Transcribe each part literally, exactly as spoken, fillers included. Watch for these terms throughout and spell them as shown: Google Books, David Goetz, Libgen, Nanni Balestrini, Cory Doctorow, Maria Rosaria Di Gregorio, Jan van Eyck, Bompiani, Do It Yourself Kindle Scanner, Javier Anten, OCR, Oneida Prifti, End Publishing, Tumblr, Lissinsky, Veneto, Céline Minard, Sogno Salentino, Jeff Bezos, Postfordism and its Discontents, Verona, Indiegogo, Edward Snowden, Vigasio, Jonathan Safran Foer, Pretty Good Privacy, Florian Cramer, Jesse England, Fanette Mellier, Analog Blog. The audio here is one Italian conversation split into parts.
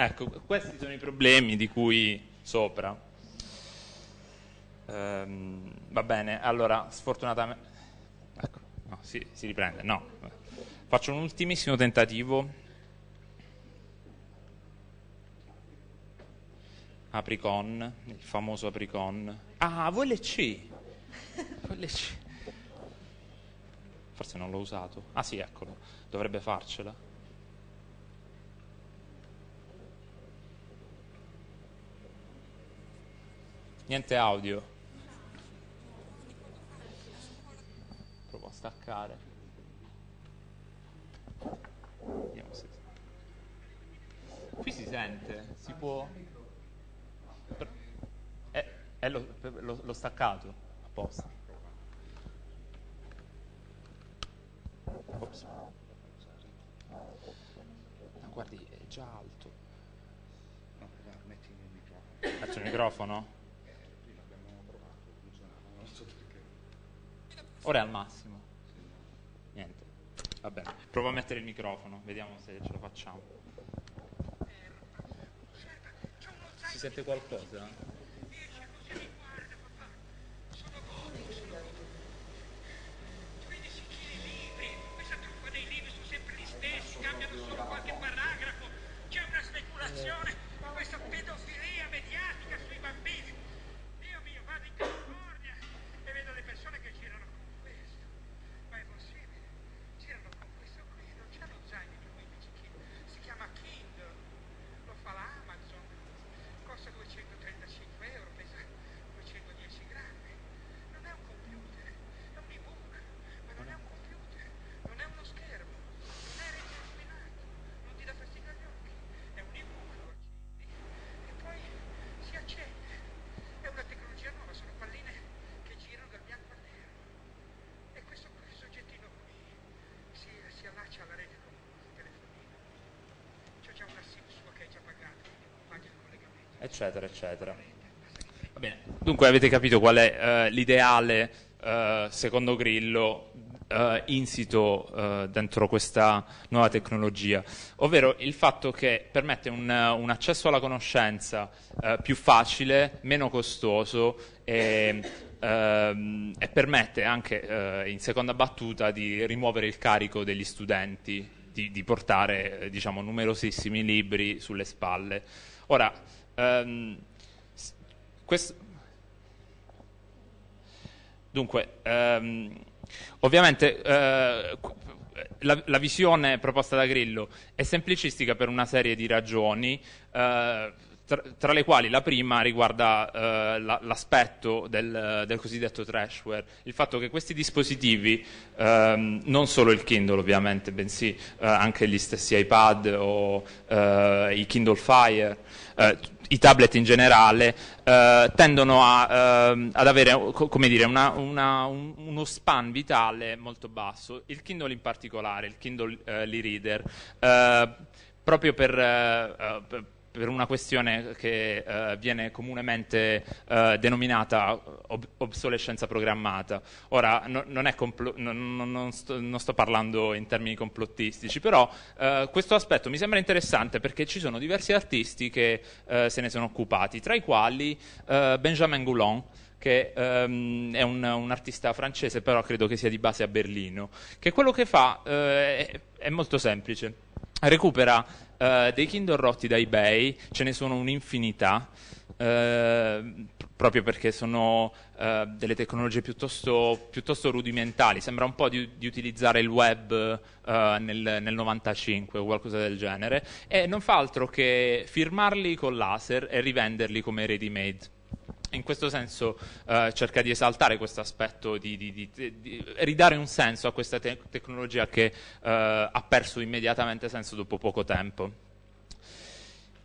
Ecco, questi sono i problemi di cui sopra. Ehm, va bene, allora, sfortunatamente... Ecco, no, si, si riprende, no. Faccio un ultimissimo tentativo. Apricon, il famoso Apricon. Ah, V L C! V L C. Forse non l'ho usato. Ah sì, eccolo, dovrebbe farcela. Niente audio. Provo a staccare. Vediamo se... Qui si sente, si può... Eh, l'ho, l'ho, l'ho staccato apposta. Ops. No, guardi, è già alto. No, metti il microfono. Faccio il microfono? Eh, prima abbiamo provato, funzionava, non so perché. Ora è al massimo. Niente. Vabbè, provo a mettere il microfono, vediamo se ce la facciamo. Si sente qualcosa? Eccetera, eccetera. Va bene. Dunque avete capito qual è eh, l'ideale, eh, secondo Grillo, eh, insito eh, dentro questa nuova tecnologia, ovvero il fatto che permette un, un accesso alla conoscenza eh, più facile, meno costoso e, eh, e permette anche, eh, in seconda battuta, di rimuovere il carico degli studenti, di, di portare, diciamo, numerosissimi libri sulle spalle. Ora, Um, questo, dunque, um, ovviamente uh, la, la visione proposta da Grillo è semplicistica per una serie di ragioni, uh, tra, tra le quali la prima riguarda uh, la, l'aspetto del, del cosiddetto trashware, il fatto che questi dispositivi, um, non solo il Kindle ovviamente, bensì uh, anche gli stessi iPad o uh, i Kindle Fire, Uh, i tablet in generale, uh, tendono a, uh, ad avere, come dire, una, una, un, uno span vitale molto basso, il Kindle in particolare, il Kindle uh, l'e-reader, uh, proprio per, uh, per per una questione che eh, viene comunemente eh, denominata ob- obsolescenza programmata. Ora, no, non, è compl- non, non, sto, non sto parlando in termini complottistici, però eh, questo aspetto mi sembra interessante perché ci sono diversi artisti che eh, se ne sono occupati, tra i quali eh, Benjamin Goulon, che ehm, è un, un artista francese, però credo che sia di base a Berlino, che quello che fa eh, è, è molto semplice. Recupera Uh, dei Kindle rotti da eBay, ce ne sono un'infinità, uh, pr- proprio perché sono uh, delle tecnologie piuttosto, piuttosto rudimentali, sembra un po' di, di utilizzare il web uh, nel, nel novantacinque o qualcosa del genere, e non fa altro che firmarli con laser e rivenderli come ready made. In questo senso eh, cerca di esaltare questo aspetto, di, di, di, di ridare un senso a questa te- tecnologia che eh, ha perso immediatamente senso dopo poco tempo.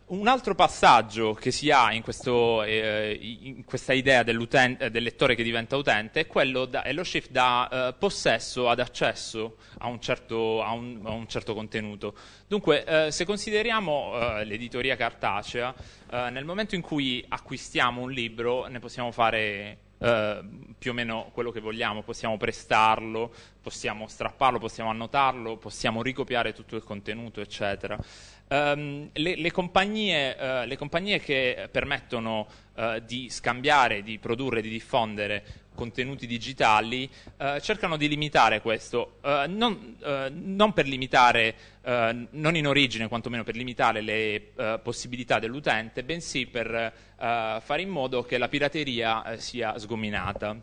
Un altro passaggio che si ha in, questo, eh, in questa idea dell'utente, del lettore che diventa utente è, quello da, è lo shift da eh, possesso ad accesso a un certo, a un, a un certo contenuto. Dunque, eh, se consideriamo eh, l'editoria cartacea, eh, nel momento in cui acquistiamo un libro ne possiamo fare eh, più o meno quello che vogliamo, possiamo prestarlo, possiamo strapparlo, possiamo annotarlo, possiamo ricopiare tutto il contenuto, eccetera. Um, le, le, compagnie, uh, le compagnie che permettono uh, di scambiare, di produrre, di diffondere contenuti digitali uh, cercano di limitare questo, uh, non, uh, non per limitare, uh, non in origine quantomeno per limitare le uh, possibilità dell'utente, bensì per uh, fare in modo che la pirateria uh, sia sgominata.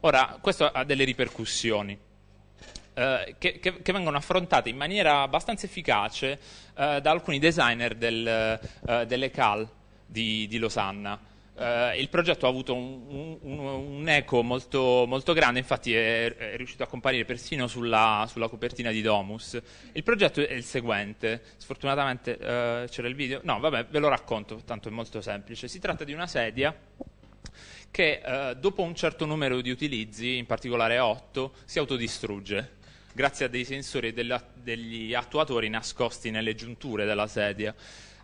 Ora, questo ha delle ripercussioni uh, che, che, che vengono affrontate in maniera abbastanza efficace uh, da alcuni designer del, uh, delle C A L di, di Losanna. Uh, il progetto ha avuto un, un, un eco molto, molto grande, infatti è, è riuscito a comparire persino sulla, sulla copertina di Domus. Il progetto è il seguente, sfortunatamente uh, c'era il video, no vabbè ve lo racconto, tanto è molto semplice. Si tratta di una sedia che uh, dopo un certo numero di utilizzi, in particolare otto, si autodistrugge grazie a dei sensori e della, degli attuatori nascosti nelle giunture della sedia.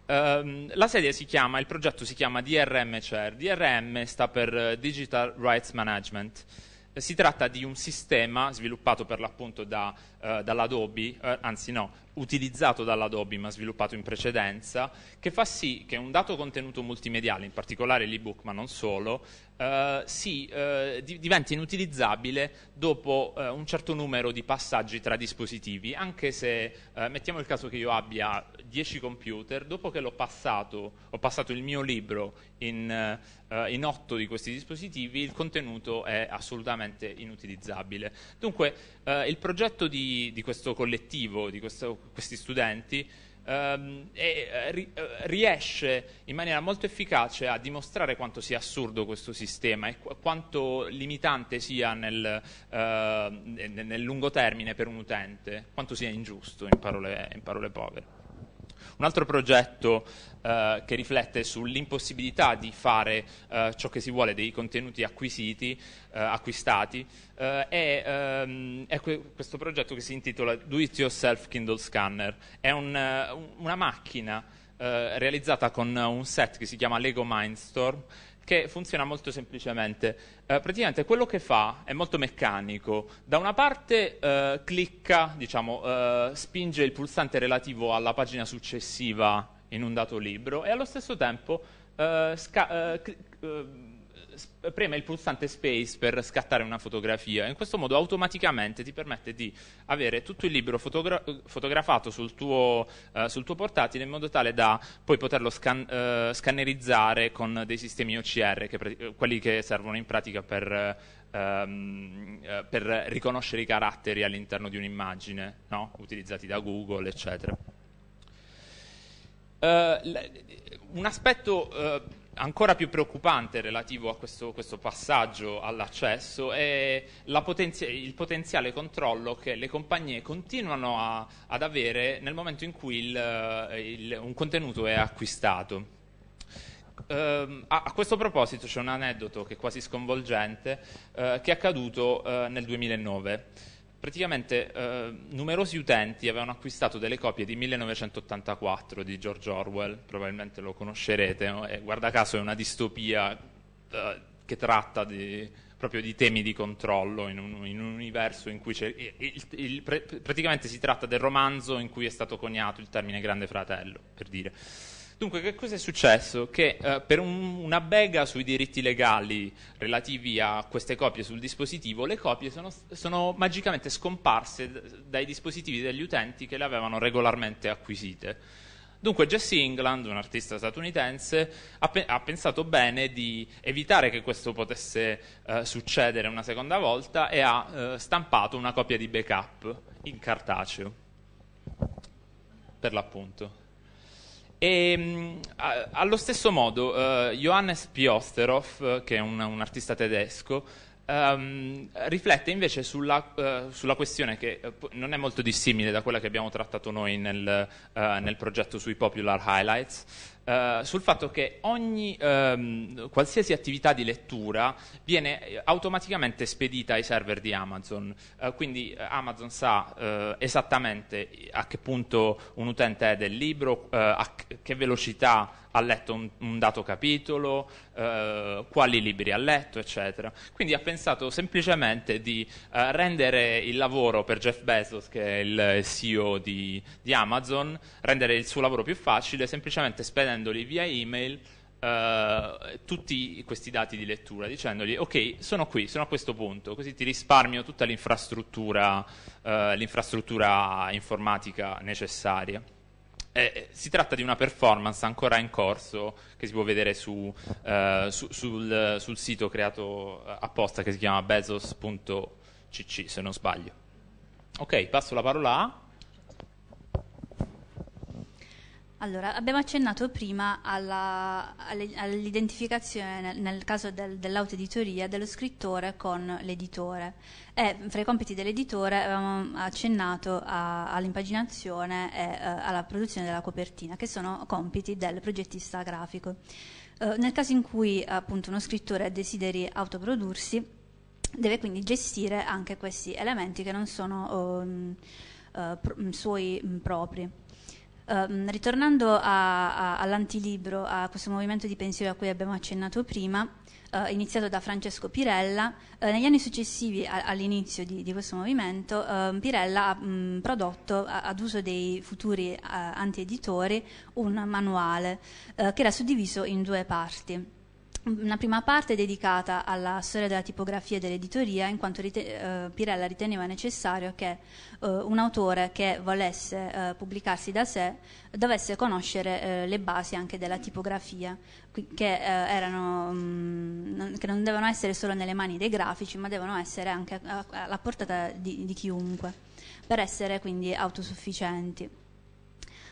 Uh, la sedia si chiama, il progetto si chiama D R M Chair. D R M sta per Digital Rights Management. Si tratta di un sistema sviluppato per l'appunto da, uh, dall'Adobe, uh, anzi no, utilizzato dall'Adobe ma sviluppato in precedenza, che fa sì che un dato contenuto multimediale, in particolare l'ebook ma non solo, uh, si, uh, di- diventi inutilizzabile dopo uh, un certo numero di passaggi tra dispositivi, anche se uh, mettiamo il caso che io abbia dieci computer, dopo che l'ho passato, ho passato il mio libro in, uh, in otto di questi dispositivi, il contenuto è assolutamente inutilizzabile. Dunque uh, il progetto di, di questo collettivo, di questo, questi studenti, um, è, ri, riesce in maniera molto efficace a dimostrare quanto sia assurdo questo sistema e qu- quanto limitante sia nel, uh, nel, nel lungo termine per un utente, quanto sia ingiusto in parole, in parole povere. Un altro progetto eh, che riflette sull'impossibilità di fare eh, ciò che si vuole dei contenuti acquisiti, eh, acquistati, eh, è, ehm, è que- questo progetto che si intitola Do It Yourself Kindle Scanner. È un, uh, una macchina eh, realizzata con un set che si chiama Lego Mindstorm, che funziona molto semplicemente. Eh, praticamente quello che fa è molto meccanico. Da una parte eh, clicca, diciamo, eh, spinge il pulsante relativo alla pagina successiva in un dato libro e allo stesso tempo eh, sca- eh, cl- eh, preme il pulsante space per scattare una fotografia. In questo modo automaticamente ti permette di avere tutto il libro fotogra- fotografato sul tuo, eh, sul tuo portatile in modo tale da poi poterlo scan- eh, scannerizzare con dei sistemi O C R, che pre- quelli che servono in pratica per, ehm, eh, per riconoscere i caratteri all'interno di un'immagine, no? Utilizzati da Google, eccetera. Eh, l- un aspetto eh, ancora più preoccupante relativo a questo, questo passaggio all'accesso è la potenzi- il potenziale controllo che le compagnie continuano a, ad avere nel momento in cui il, il, un contenuto è acquistato. Uh, a, a questo proposito c'è un aneddoto che è quasi sconvolgente uh, che è accaduto uh, nel duemilanove. Praticamente eh, numerosi utenti avevano acquistato delle copie di millenovecentottantaquattro di George Orwell, probabilmente lo conoscerete, no? E, guarda caso è una distopia eh, che tratta di, proprio di temi di controllo in un, in un universo in cui c'è... Il, il, il, pre, praticamente si tratta del romanzo in cui è stato coniato il termine Grande Fratello, per dire. Dunque, che cosa è successo? Che eh, per un, una bega sui diritti legali relativi a queste copie sul dispositivo, le copie sono, sono magicamente scomparse dai dispositivi degli utenti che le avevano regolarmente acquisite. Dunque Jesse England, un artista statunitense, ha, pe- ha pensato bene di evitare che questo potesse eh, succedere una seconda volta e ha eh, stampato una copia di backup in cartaceo, per l'appunto. E, a, allo stesso modo eh, Johannes P. Osterhoff, che è un, un artista tedesco, ehm, riflette invece sulla, eh, sulla questione che eh, non è molto dissimile da quella che abbiamo trattato noi nel, eh, nel progetto sui Popular Highlights, eh, sul fatto che ogni ehm, qualsiasi attività di lettura viene automaticamente spedita ai server di Amazon, eh, quindi Amazon sa eh, esattamente a che punto un utente è del libro, eh, a che velocità ha letto un, un dato capitolo, eh, quali libri ha letto, eccetera. Quindi ha pensato semplicemente di eh, rendere il lavoro per Jeff Bezos, che è il C E O di, di Amazon, rendere il suo lavoro più facile semplicemente spedendoli via email eh, tutti questi dati di lettura, dicendogli: ok, sono qui, sono a questo punto, così ti risparmio tutta l'infrastruttura, eh, l'infrastruttura informatica necessaria. Eh, si tratta di una performance ancora in corso che si può vedere su, eh, su, sul, sul sito creato apposta che si chiama bezos punto c c, se non sbaglio. Ok, passo la parola a... Allora, abbiamo accennato prima all'identificazione nel, nel caso del, dell'autoeditoria dello scrittore con l'editore, e fra i compiti dell'editore avevamo accennato all'impaginazione e eh, alla produzione della copertina, che sono compiti del progettista grafico. Eh, nel caso in cui appunto uno scrittore desideri autoprodursi, deve quindi gestire anche questi elementi che non sono um, uh, pro- suoi um, propri. Um, ritornando a, a, all'antilibro, a questo movimento di pensiero a cui abbiamo accennato prima, uh, iniziato da Francesco Pirella, uh, negli anni successivi a, all'inizio di, di questo movimento uh, Pirella ha um, prodotto a, ad uso dei futuri uh, antieditori un manuale uh, che era suddiviso in due parti. Una prima parte dedicata alla storia della tipografia e dell'editoria, in quanto rite- eh, Pirella riteneva necessario che eh, un autore che volesse eh, pubblicarsi da sé dovesse conoscere eh, le basi anche della tipografia, che, eh, erano, mh, non, che non devono essere solo nelle mani dei grafici, ma devono essere anche alla portata di, di chiunque, per essere quindi autosufficienti.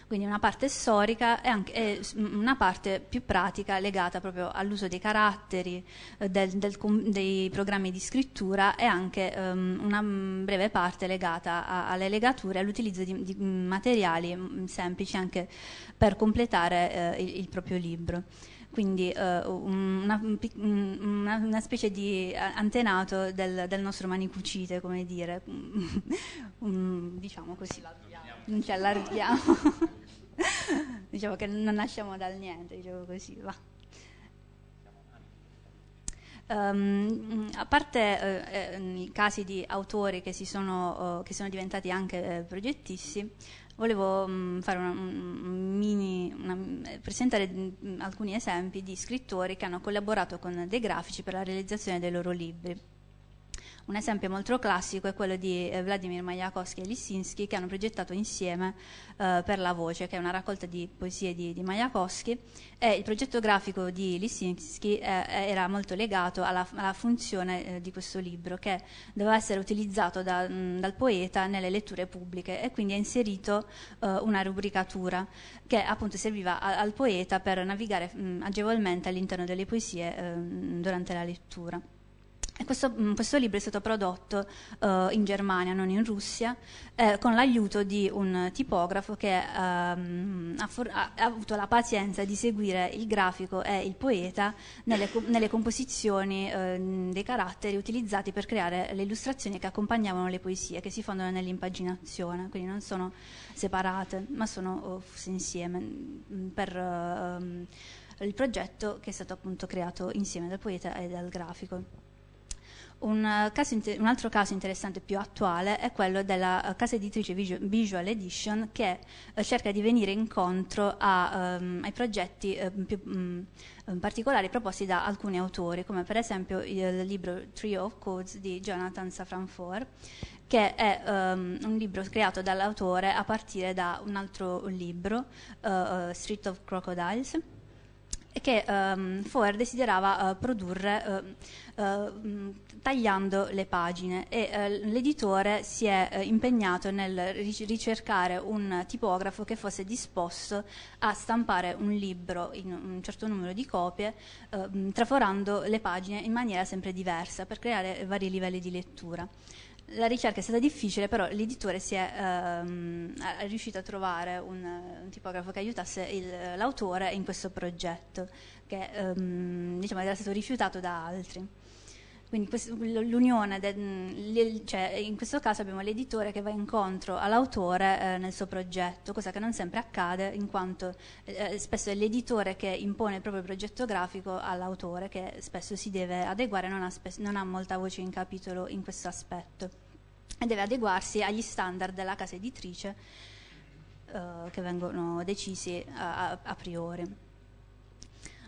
Quindi una parte storica e, anche, e una parte più pratica legata proprio all'uso dei caratteri, del, del, dei programmi di scrittura, e anche um, una breve parte legata a, alle legature e all'utilizzo di, di materiali semplici anche per completare eh, il, il proprio libro. Quindi eh, una, una, una specie di antenato del, del nostro Manicucite, come dire, um, diciamo così, non ci allarghiamo. Diciamo che non nasciamo dal niente, diciamo così, va. Um, a parte eh, eh, i casi di autori che, si sono, eh, che sono diventati anche eh, progettisti, volevo mh, fare una, un mini, una, presentare mh, alcuni esempi di scrittori che hanno collaborato con dei grafici per la realizzazione dei loro libri. Un esempio molto classico è quello di eh, Vladimir Majakovski e Lissinsky, che hanno progettato insieme eh, Per la voce, che è una raccolta di poesie di, di Majakovski, e il progetto grafico di Lissinsky eh, era molto legato alla, alla funzione eh, di questo libro, che doveva essere utilizzato da, mh, dal poeta nelle letture pubbliche, e quindi ha inserito eh, una rubricatura che appunto serviva a, al poeta per navigare mh, agevolmente all'interno delle poesie eh, durante la lettura. Questo, questo libro è stato prodotto uh, in Germania, non in Russia, eh, con l'aiuto di un tipografo che um, ha, for- ha avuto la pazienza di seguire il grafico e il poeta nelle, co- nelle composizioni eh, dei caratteri utilizzati per creare le illustrazioni che accompagnavano le poesie, che si fondono nell'impaginazione, quindi non sono separate ma sono fuse insieme per uh, il progetto che è stato appunto creato insieme dal poeta e dal grafico. Un, caso, un altro caso interessante più attuale è quello della casa editrice Visual Edition, che cerca di venire incontro a, um, ai progetti um, più um, particolari proposti da alcuni autori, come per esempio il libro Tree of Codes di Jonathan Safran Foer, che è um, un libro creato dall'autore a partire da un altro libro, uh, Street of Crocodiles, che um, Foer desiderava uh, produrre uh, uh, tagliando le pagine, e uh, l'editore si è uh, impegnato nel ricercare un tipografo che fosse disposto a stampare un libro in un certo numero di copie, uh, traforando le pagine in maniera sempre diversa per creare vari livelli di lettura. La ricerca è stata difficile, però l'editore si è, ehm, è riuscito a trovare un, un tipografo che aiutasse l'autore in questo progetto, che ehm, diciamo, era stato rifiutato da altri. Quindi l'unione, cioè in questo caso abbiamo l'editore che va incontro all'autore eh, nel suo progetto, cosa che non sempre accade, in quanto eh, spesso è l'editore che impone il proprio progetto grafico all'autore, che spesso si deve adeguare, non ha, non ha molta voce in capitolo in questo aspetto, e deve adeguarsi agli standard della casa editrice eh, che vengono decisi a, a, a priori.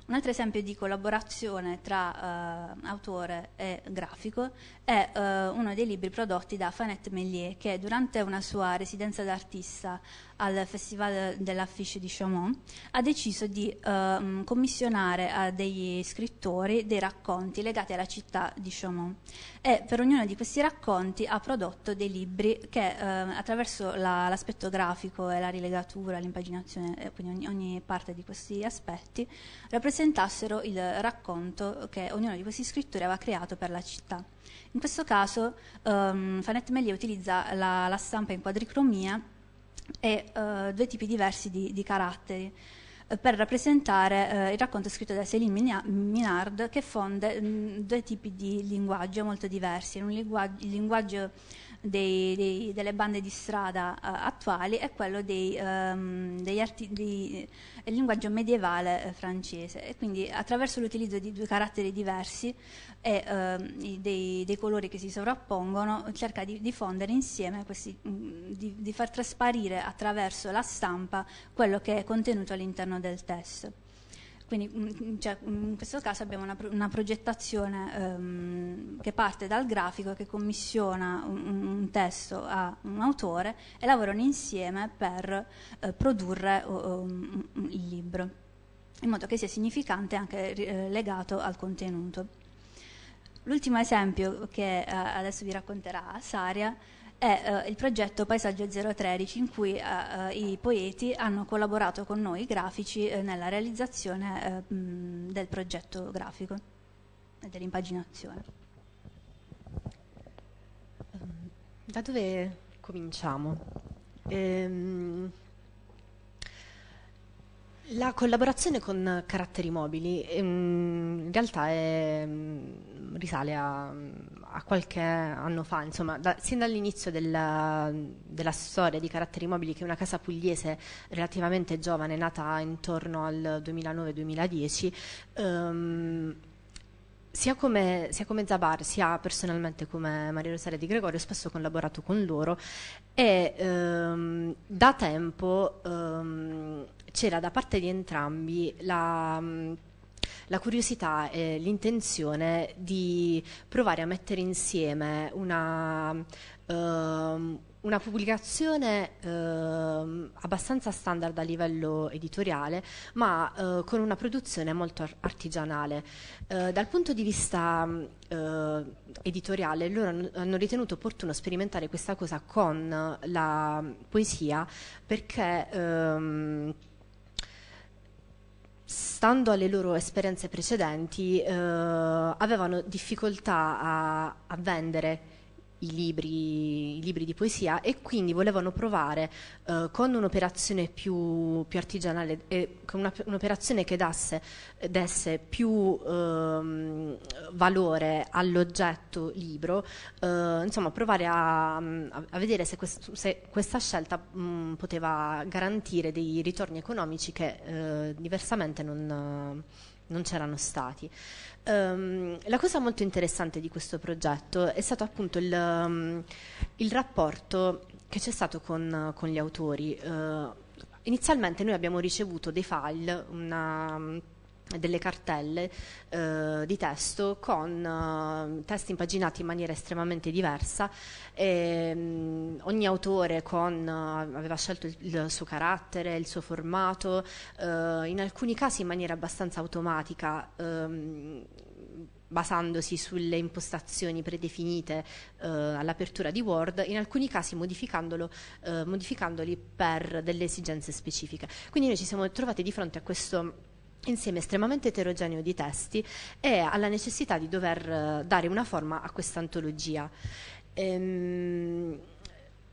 Un altro esempio di collaborazione tra uh, autore e grafico è uh, uno dei libri prodotti da Fanette Mellier, che durante una sua residenza d'artista al Festival dell'Affiche di Chaumont ha deciso di uh, commissionare a degli scrittori dei racconti legati alla città di Chaumont, e per ognuno di questi racconti ha prodotto dei libri che uh, attraverso l'aspetto la, grafico e la rilegatura, l'impaginazione, quindi ogni, ogni parte di questi aspetti, rappresentano presentassero il racconto che ognuno di questi scrittori aveva creato per la città. In questo caso um, Fanette Mellier utilizza la, la stampa in quadricromia e uh, due tipi diversi di, di caratteri uh, per rappresentare uh, il racconto scritto da Céline Minard, che fonde mh, due tipi di linguaggio molto diversi, un linguaggio, il linguaggio dei, dei, delle bande di strada uh, attuali è quello dei, um, degli arti, dei, del linguaggio medievale uh, francese, e quindi attraverso l'utilizzo di due caratteri diversi e uh, dei, dei colori che si sovrappongono cerca di, di fondere insieme questi, mh, di, di far trasparire attraverso la stampa quello che è contenuto all'interno del testo. Quindi cioè, in questo caso abbiamo una, una progettazione ehm, che parte dal grafico che commissiona un, un testo a un autore e lavorano insieme per eh, produrre um, il libro, in modo che sia significante e anche eh, legato al contenuto. L'ultimo esempio che eh, adesso vi racconterà Saria è eh, il progetto Paesaggio zero tredici, in cui eh, i poeti hanno collaborato con noi grafici eh, nella realizzazione eh, mh, del progetto grafico e dell'impaginazione. Da dove cominciamo? Ehm, la collaborazione con Caratteri Mobili ehm, in realtà è, risale a... a qualche anno fa, insomma, da, sin dall'inizio della, della storia di Caratteri Mobili, che è una casa pugliese relativamente giovane, nata intorno al duemilanove duemiladieci, um, sia come, sia come Zabar, sia personalmente come Maria Rosaria Di Gregorio, spesso ho collaborato con loro, e um, da tempo um, c'era da parte di entrambi la... la curiosità e l'intenzione di provare a mettere insieme una, uh, una pubblicazione uh, abbastanza standard a livello editoriale, ma uh, con una produzione molto artigianale. Uh, dal punto di vista uh, editoriale, loro hanno ritenuto opportuno sperimentare questa cosa con la poesia, perché... Um, stando alle loro esperienze precedenti, eh, avevano difficoltà a, a vendere i libri, i libri di poesia, e quindi volevano provare eh, con un'operazione più, più artigianale, e con un'operazione che dasse, desse più eh, valore all'oggetto libro, eh, insomma provare a, a vedere se, quest, se questa scelta mh, poteva garantire dei ritorni economici che eh, diversamente non... non c'erano stati. Um, la cosa molto interessante di questo progetto è stato appunto il, um, il rapporto che c'è stato con, con gli autori. Uh, inizialmente noi abbiamo ricevuto dei file, una, delle cartelle uh, di testo con uh, testi impaginati in maniera estremamente diversa, e, um, ogni autore con, uh, aveva scelto il, il suo carattere, il suo formato, uh, in alcuni casi in maniera abbastanza automatica, um, basandosi sulle impostazioni predefinite eh, all'apertura di Word, in alcuni casi modificandolo, eh, modificandoli per delle esigenze specifiche. Quindi noi ci siamo trovati di fronte a questo insieme estremamente eterogeneo di testi e alla necessità di dover dare una forma a questa antologia. Ehm,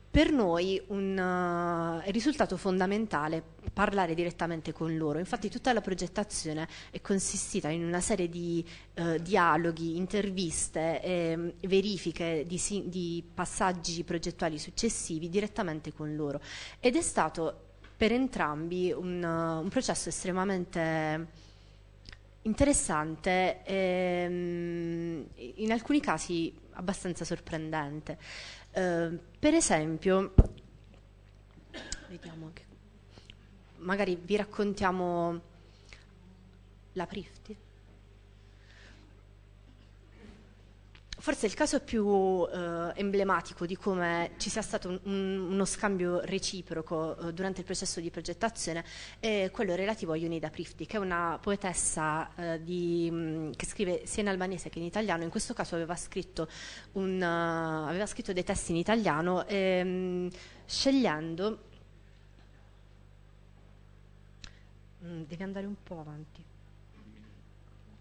per noi un, uh, è risultato fondamentale parlare direttamente con loro. Infatti tutta la progettazione è consistita in una serie di uh, dialoghi, interviste, eh, verifiche di, di passaggi progettuali successivi direttamente con loro, ed è stato per entrambi un, uh, un processo estremamente interessante, ehm, in alcuni casi abbastanza sorprendente. Eh, per esempio, vediamo che magari vi raccontiamo la Prifti. Forse il caso più eh, emblematico di come ci sia stato un, un, uno scambio reciproco eh, durante il processo di progettazione è quello relativo a Oneida Prifti, che è una poetessa eh, di, mh, che scrive sia in albanese che in italiano. In questo caso aveva scritto, un, uh, aveva scritto dei testi in italiano, ehm, scegliendo... Mm, devi andare un po' avanti.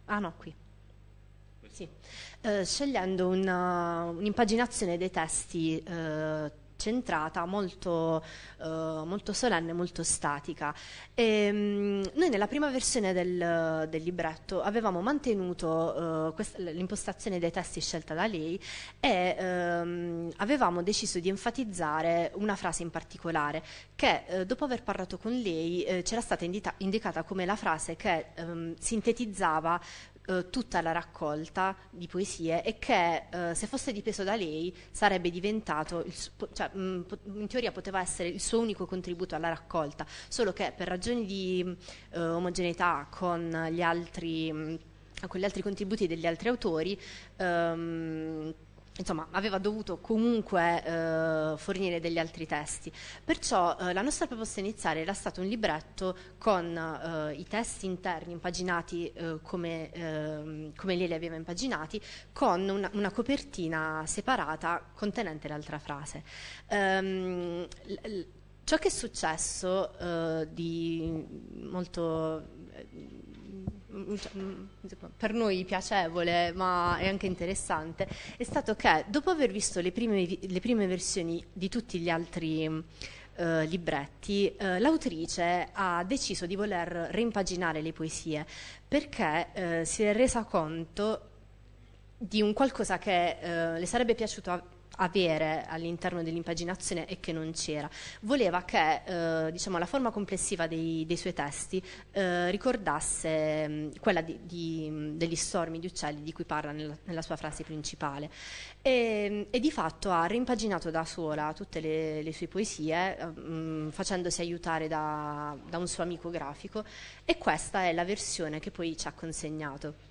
Ah no, qui. Sì. Eh, scegliendo un'impaginazione dei testi eh, centrata, molto, eh, molto solenne, molto statica. E, mh, noi nella prima versione del, del libretto avevamo mantenuto eh, l'impostazione dei testi scelta da lei, e ehm, avevamo deciso di enfatizzare una frase in particolare che, eh, dopo aver parlato con lei, eh, c'era stata indicata come la frase che ehm, sintetizzava tutta la raccolta di poesie, e che eh, se fosse dipeso da lei sarebbe diventato il, cioè, in teoria poteva essere il suo unico contributo alla raccolta, solo che per ragioni di eh, omogeneità con gli altri, con gli altri contributi degli altri autori, ehm, insomma aveva dovuto comunque eh, fornire degli altri testi. Perciò eh, la nostra proposta iniziale era stato un libretto con eh, i testi interni impaginati eh, come, eh, come lei li aveva impaginati, con una, una copertina separata contenente l'altra frase. Ehm, ciò che è successo eh, di molto... Eh, per noi piacevole, ma è anche interessante, è stato che dopo aver visto le prime, le prime versioni di tutti gli altri eh, libretti, eh, l'autrice ha deciso di voler reimpaginare le poesie, perché eh, si è resa conto di un qualcosa che eh, le sarebbe piaciuto a avere all'interno dell'impaginazione e che non c'era. Voleva che eh, diciamo, la forma complessiva dei, dei suoi testi eh, ricordasse mh, quella di, di, degli stormi di uccelli di cui parla nella, nella sua frase principale, e, e di fatto ha reimpaginato da sola tutte le, le sue poesie, mh, facendosi aiutare da, da un suo amico grafico, e questa è la versione che poi ci ha consegnato.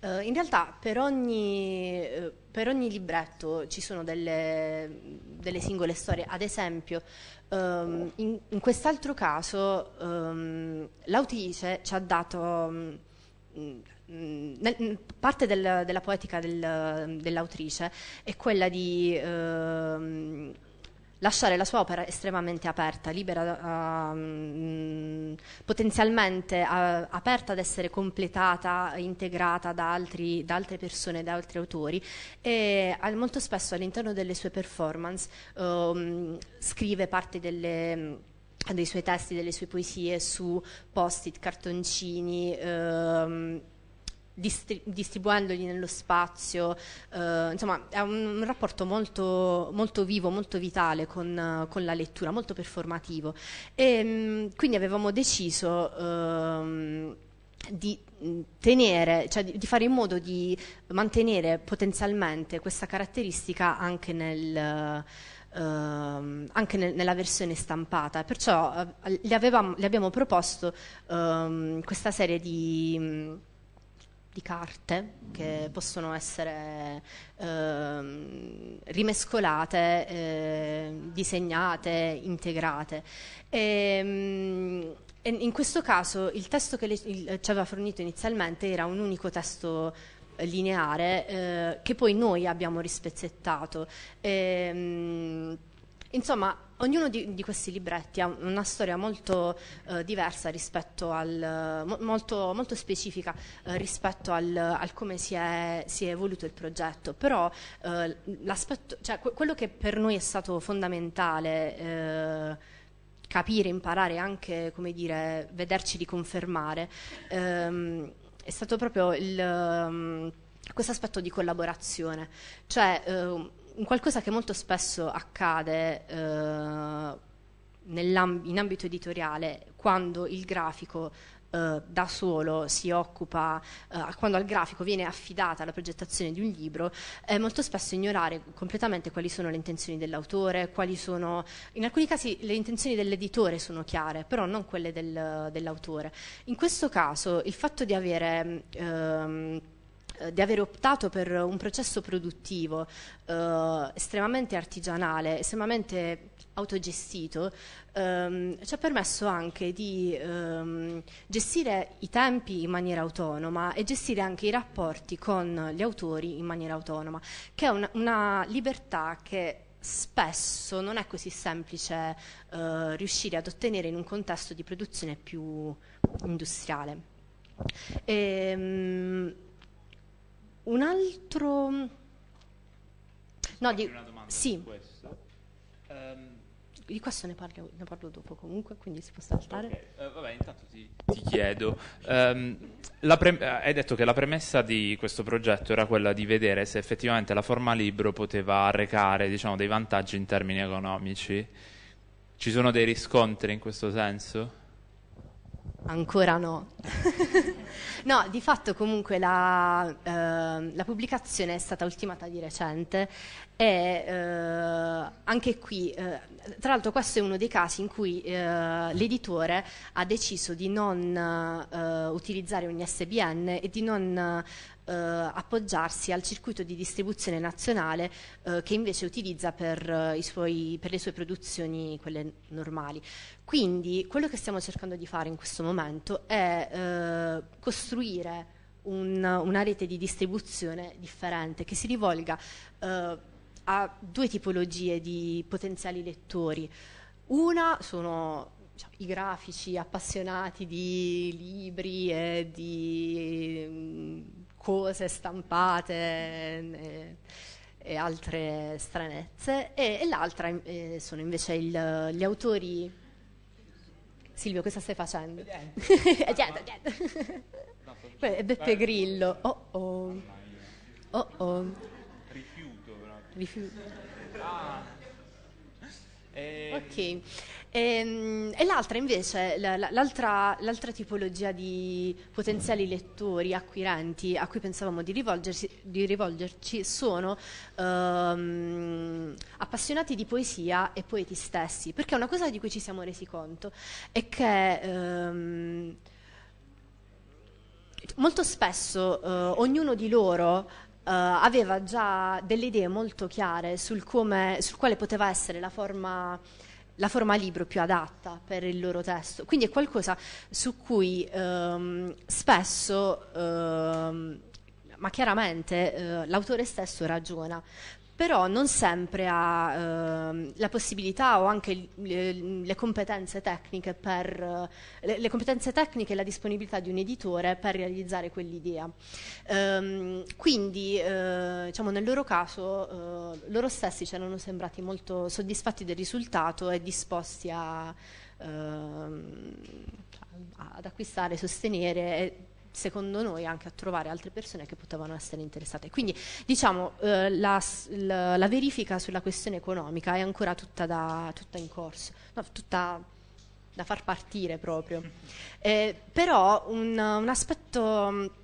Uh, in realtà per ogni, uh, per ogni libretto ci sono delle, delle singole storie. Ad esempio um, in, in quest'altro caso um, l'autrice ci ha dato um, nel, parte del, della poetica del, dell'autrice è quella di uh, lasciare la sua opera estremamente aperta, libera, uh, mh, potenzialmente uh, aperta ad essere completata, integrata da, altri, da altre persone, da altri autori, e al, molto spesso all'interno delle sue performance uh, scrive parte delle, dei suoi testi, delle sue poesie su post-it, cartoncini, uh, distribuendoli nello spazio. Eh, insomma è un, un rapporto molto, molto vivo, molto vitale con, con la lettura, molto performativo, e quindi avevamo deciso ehm, di tenere, cioè di, di fare in modo di mantenere potenzialmente questa caratteristica anche nel Uh, anche nel, nella versione stampata. Perciò uh, le, avevamo, le abbiamo proposto uh, questa serie di, um, di carte che possono essere uh, rimescolate, eh, disegnate, integrate, e, um, e in questo caso il testo che le, il, ci aveva fornito inizialmente era un unico testo lineare, eh, che poi noi abbiamo rispezzettato, e, Insomma, ognuno di, di questi libretti ha una storia molto eh, diversa rispetto al, mo, molto, molto specifica eh, rispetto al, al come si è, si è evoluto il progetto, però eh, l'aspetto, cioè, que- quello che per noi è stato fondamentale eh, capire, imparare, anche, come dire, vederci riconfermare, ehm, è stato proprio il, um, questo aspetto di collaborazione, cioè eh, qualcosa che molto spesso accade eh, in ambito editoriale quando il grafico eh, da solo si occupa, eh, quando al grafico viene affidata la progettazione di un libro, è molto spesso ignorare completamente quali sono le intenzioni dell'autore, quali sono, in alcuni casi le intenzioni dell'editore sono chiare, però non quelle del, dell'autore. In questo caso il fatto di avere... Ehm, di aver optato per un processo produttivo eh, estremamente artigianale, estremamente autogestito, ehm, ci ha permesso anche di ehm, gestire i tempi in maniera autonoma e gestire anche i rapporti con gli autori in maniera autonoma, che è una, una libertà che spesso non è così semplice eh, riuscire ad ottenere in un contesto di produzione più industriale. E, un altro... No, di... una domanda sì. Di questo. Um, di questo ne parlo, ne parlo dopo comunque, quindi si può saltare. Okay. Uh, vabbè, intanto ti, ti chiedo, um, la pre... hai detto che la premessa di questo progetto era quella di vedere se effettivamente la forma libro poteva arrecare, diciamo, dei vantaggi in termini economici. Ci sono dei riscontri in questo senso? Ancora no. No, di fatto comunque la, eh, la pubblicazione è stata ultimata di recente e eh, anche qui, eh, tra l'altro questo è uno dei casi in cui eh, l'editore ha deciso di non eh, utilizzare un I S B N e di non eh, appoggiarsi al circuito di distribuzione nazionale eh, che invece utilizza per, eh, i suoi, per le sue produzioni, quelle normali. Quindi quello che stiamo cercando di fare in questo momento è eh, costruire un, una rete di distribuzione differente che si rivolga eh, a due tipologie di potenziali lettori. Una sono i grafici appassionati di libri e di cose stampate e, e altre stranezze, e, e l'altra eh, sono invece il, gli autori. Silvio, cosa stai facendo? È Beppe Grillo. Oh oh. Oh oh. Rifiuto, però. Rifiuto. Ah. Ok, e, e l'altra invece, l'altra, l'altra tipologia di potenziali lettori, acquirenti a cui pensavamo di rivolgersi, di rivolgerci sono ehm, appassionati di poesia e poeti stessi, perché una cosa di cui ci siamo resi conto è che ehm, molto spesso eh, ognuno di loro Uh, aveva già delle idee molto chiare sul, come, sul quale poteva essere la forma, la forma libro più adatta per il loro testo, quindi è qualcosa su cui um, spesso, uh, ma chiaramente uh, l'autore stesso ragiona, però non sempre ha uh, la possibilità o anche le, le competenze tecniche per uh, le, le competenze tecniche e la disponibilità di un editore per realizzare quell'idea. Um, quindi uh, diciamo, nel loro caso uh, loro stessi ci erano sembrati molto soddisfatti del risultato e disposti a, uh, ad acquistare, sostenere e, secondo noi, anche a trovare altre persone che potevano essere interessate. Quindi diciamo eh, la, la, la verifica sulla questione economica è ancora tutta, da, tutta in corso, no, tutta da far partire proprio. Eh, però un, un aspetto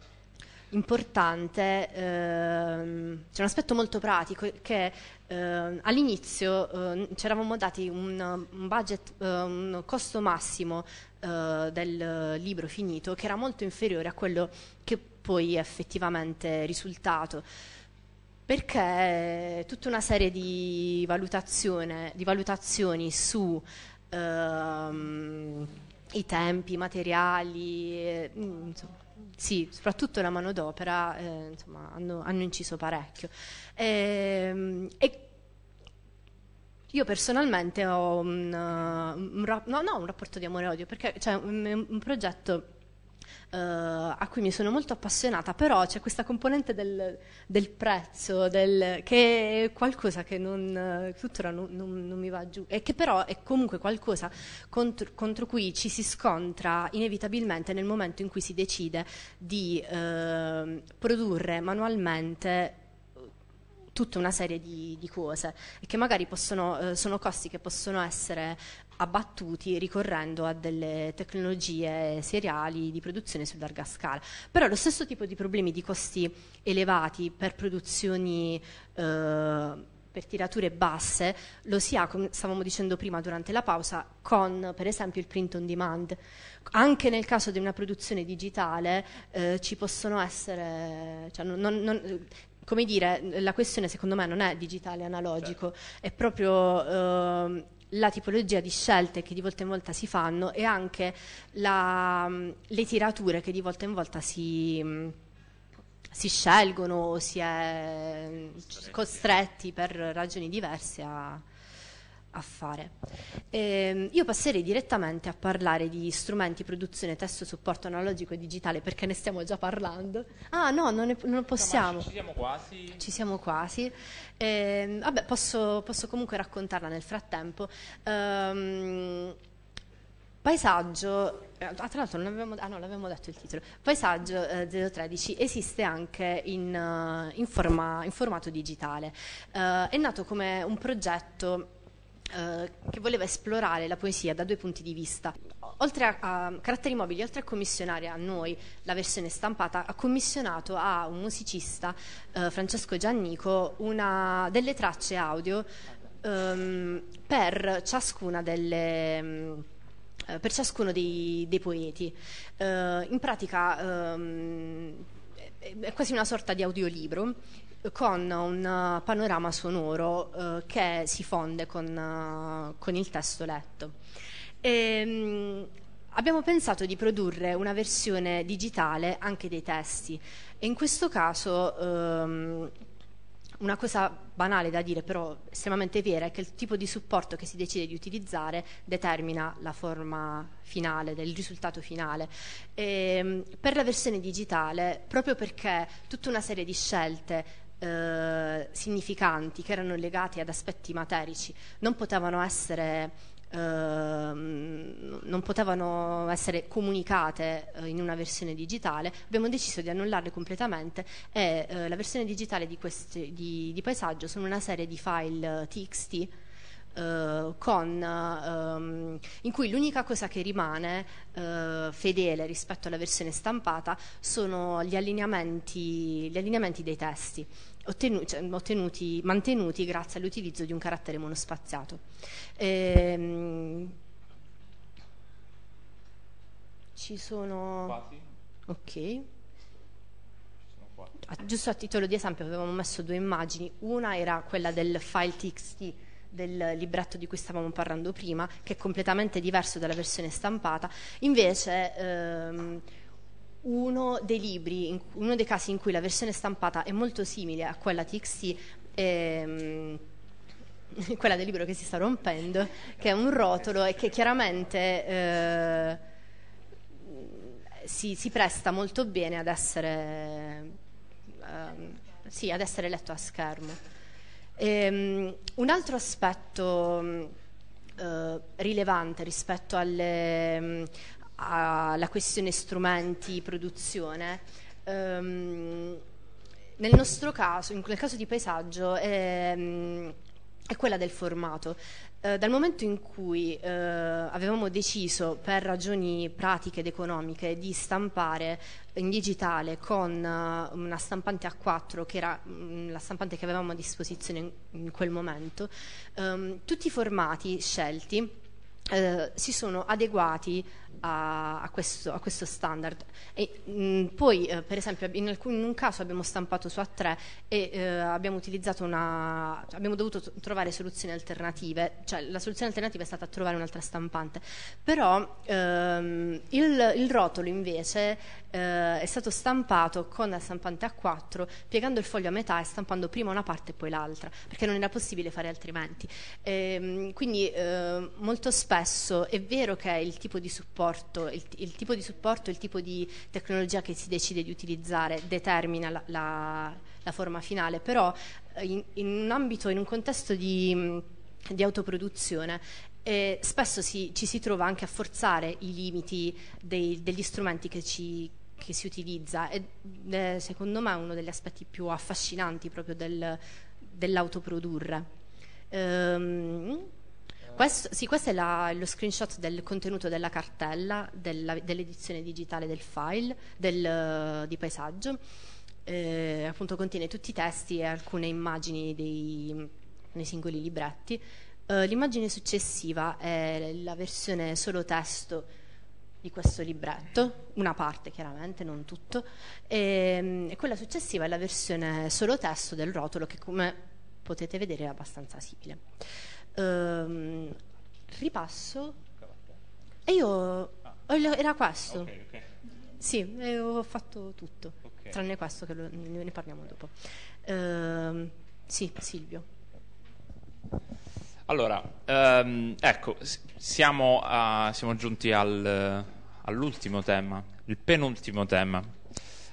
importante, ehm, c'è un aspetto molto pratico che ehm, all'inizio ehm, ci eravamo dati un, un budget, eh, un costo massimo eh, del libro finito che era molto inferiore a quello che poi è effettivamente risultato, perché tutta una serie di, valutazione, di valutazioni su ehm, i tempi, i materiali, eh, insomma. Sì, soprattutto la manodopera, eh, insomma, hanno, hanno inciso parecchio. E, e Io personalmente ho un, uh, un, rap no, no, un rapporto di amore e odio, perché c'è cioè, un, un progetto uh, a cui mi sono molto appassionata, però c'è questa componente del, del prezzo, del, che è qualcosa che non, tuttora non, non, non mi va giù, e che però è comunque qualcosa contro, contro cui ci si scontra inevitabilmente nel momento in cui si decide di uh, produrre manualmente tutta una serie di, di cose, che magari possono, eh, sono costi che possono essere abbattuti ricorrendo a delle tecnologie seriali di produzione su larga scala. Però lo stesso tipo di problemi di costi elevati per produzioni, eh, per tirature basse, lo si ha, come stavamo dicendo prima durante la pausa, con per esempio il print on demand. Anche nel caso di una produzione digitale eh, ci possono essere... Cioè non, non, come dire, la questione secondo me non è digitale analogico, certo. È proprio eh, la tipologia di scelte che di volta in volta si fanno, e anche la, le tirature che di volta in volta si, si scelgono o si è costretti, costretti per ragioni diverse a, a fare. E io passerei direttamente a parlare di strumenti, produzione, testo, supporto analogico e digitale, perché ne stiamo già parlando. Ah no, non, ne, non possiamo. No, ci siamo quasi. Ci siamo quasi. E, vabbè, posso, posso comunque raccontarla nel frattempo. Um, Paesaggio, ah, tra l'altro non avevamo, ah, no, l'avevamo detto il titolo, Paesaggio eh, zero tredici esiste anche in, uh, in, forma, in formato digitale. Uh, è nato come un progetto Uh, che voleva esplorare la poesia da due punti di vista. Oltre a, a Caratteri Mobili, oltre a commissionare a noi la versione stampata, ha commissionato a un musicista, uh, Francesco Giannico, una, delle tracce audio um, per ciascuna delle... Um, per ciascuno dei, dei poeti. Uh, in pratica um, è quasi una sorta di audiolibro, con un panorama sonoro eh, che si fonde con, uh, con il testo letto. E, mh, abbiamo pensato di produrre una versione digitale anche dei testi, e in questo caso um, una cosa banale da dire, però estremamente vera, è che il tipo di supporto che si decide di utilizzare determina la forma finale, del risultato finale. E, per la versione digitale, proprio perché tutta una serie di scelte Eh, significanti che erano legati ad aspetti materici non potevano essere eh, non potevano essere comunicate eh, in una versione digitale, abbiamo deciso di annullarle completamente, e eh, la versione digitale di, questi, di, di Paesaggio sono una serie di file T X T eh, con, ehm, in cui l'unica cosa che rimane eh, fedele rispetto alla versione stampata sono gli allineamenti, gli allineamenti dei testi Ottenuti, cioè, ottenuti, mantenuti grazie all'utilizzo di un carattere monospaziato. Ehm, ci sono... Quasi. Ok. Ci sono quasi. Ah, giusto a titolo di esempio avevamo messo due immagini, una era quella del file T X T del libretto di cui stavamo parlando prima, che è completamente diverso dalla versione stampata, invece... Ehm, Uno dei libri, uno dei casi in cui la versione stampata è molto simile a quella T X T, ehm, quella del libro che si sta rompendo, che è un rotolo e che chiaramente eh, si, si presta molto bene ad essere, ehm, sì, ad essere letto a schermo. Ehm, un altro aspetto eh, rilevante rispetto alle... alla questione strumenti, produzione, um, nel nostro caso, in quel caso di Paesaggio, è, è quella del formato. Uh, dal momento in cui uh, avevamo deciso, per ragioni pratiche ed economiche, di stampare in digitale con uh, una stampante A quattro, che era mh, la stampante che avevamo a disposizione in, in quel momento, um, tutti i formati scelti eh, si sono adeguati a, a, questo, a questo standard. E, mh, poi eh, per esempio in, alcun, in un caso abbiamo stampato su A tre e eh, abbiamo utilizzato una, abbiamo dovuto trovare soluzioni alternative, cioè la soluzione alternativa è stata trovare un'altra stampante, però ehm, il, il rotolo invece eh, è stato stampato con la stampante A quattro, piegando il foglio a metà e stampando prima una parte e poi l'altra, perché non era possibile fare altrimenti. E, quindi eh, molto spesso è vero che il tipo di supporto Il, il tipo di supporto, il tipo di tecnologia che si decide di utilizzare determina la, la, la forma finale, però in, in un ambito, in un contesto di, di autoproduzione eh, spesso si, ci si trova anche a forzare i limiti dei, degli strumenti che, ci, che si utilizza, e eh, secondo me è uno degli aspetti più affascinanti proprio del, dell'autoprodurre. Ehm, Questo, sì, questo è la, lo screenshot del contenuto della cartella dell'edizione dell digitale del file del, di Paesaggio. Eh, appunto contiene tutti i testi e alcune immagini dei, dei singoli libretti. Eh, l'immagine successiva è la versione solo testo di questo libretto, una parte chiaramente, non tutto, e, e quella successiva è la versione solo testo del rotolo, che come potete vedere è abbastanza simile. Um, ripasso e io ah. era questo okay, okay. sì, eh, ho fatto tutto okay. tranne questo che lo, ne parliamo dopo. Um, sì, Silvio, allora um, ecco, siamo, a, siamo giunti al, all'ultimo tema, il penultimo tema.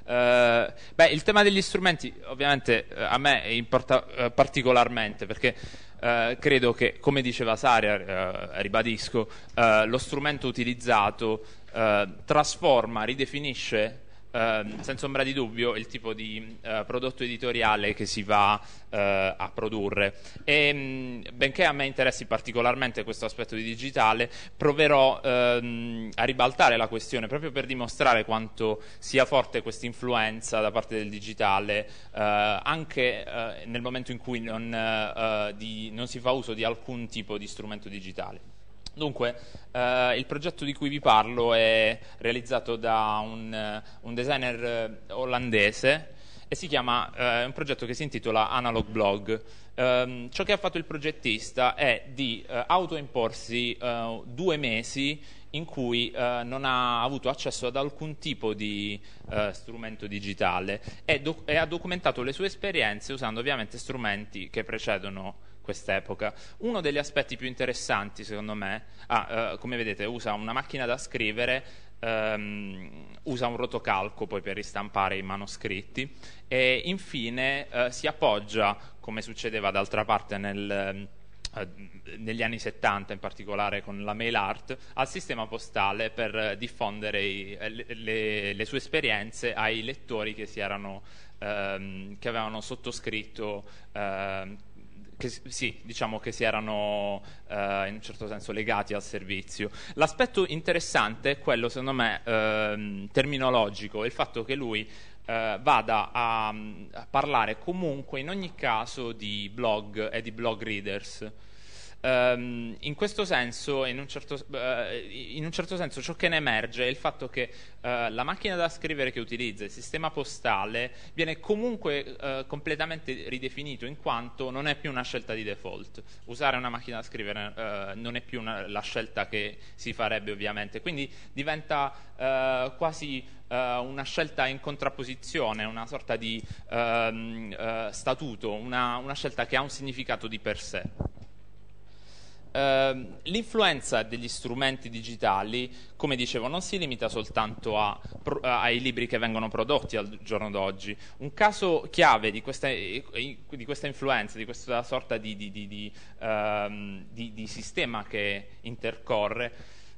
Uh, beh, il tema degli strumenti ovviamente uh, a me importa uh, particolarmente, perché uh, credo che, come diceva Saria, uh, ribadisco, uh, lo strumento utilizzato uh, trasforma, ridefinisce uh, senza ombra di dubbio il tipo di uh, prodotto editoriale che si va uh, a produrre. E mh, benché a me interessi particolarmente questo aspetto di digitale, proverò uh, a ribaltare la questione, proprio per dimostrare quanto sia forte questa influenza da parte del digitale uh, anche uh, nel momento in cui non, uh, di, non si fa uso di alcun tipo di strumento digitale. Dunque, eh, il progetto di cui vi parlo è realizzato da un, un designer olandese e si chiama, eh, è un progetto che si intitola Analog Blog. Eh, ciò che ha fatto il progettista è di eh, autoimporsi eh, due mesi in cui eh, non ha avuto accesso ad alcun tipo di eh, strumento digitale e, doc- e ha documentato le sue esperienze usando ovviamente strumenti che precedono quest'epoca. Uno degli aspetti più interessanti, secondo me, ah, eh, come vedete usa una macchina da scrivere, ehm, usa un rotocalco poi per ristampare i manoscritti e infine eh, si appoggia, come succedeva d'altra parte nel, eh, negli anni settanta, in particolare con la mail art, al sistema postale per diffondere i, le, le, le sue esperienze ai lettori che si erano, ehm, che avevano sottoscritto ehm, Che, sì, diciamo che si erano eh, in un certo senso legati al servizio. L'aspetto interessante è quello, secondo me, eh, terminologico, il fatto che lui eh, vada a, a parlare comunque in ogni caso di blog e di blog readers. Um, in questo senso, in un, certo, uh, in un certo senso, ciò che ne emerge è il fatto che uh, la macchina da scrivere che utilizza, il sistema postale, viene comunque uh, completamente ridefinito, in quanto non è più una scelta di default. Usare una macchina da scrivere uh, non è più una, la scelta che si farebbe ovviamente, quindi diventa uh, quasi uh, una scelta in contrapposizione, una sorta di uh, uh, statuto, una, una scelta che ha un significato di per sé. Uh, l'influenza degli strumenti digitali, come dicevo, non si limita soltanto a, pro, ai libri che vengono prodotti al giorno d'oggi. Un caso chiave di questa, di questa influenza, di questa sorta di, di, di, di, uh, di, di sistema che intercorre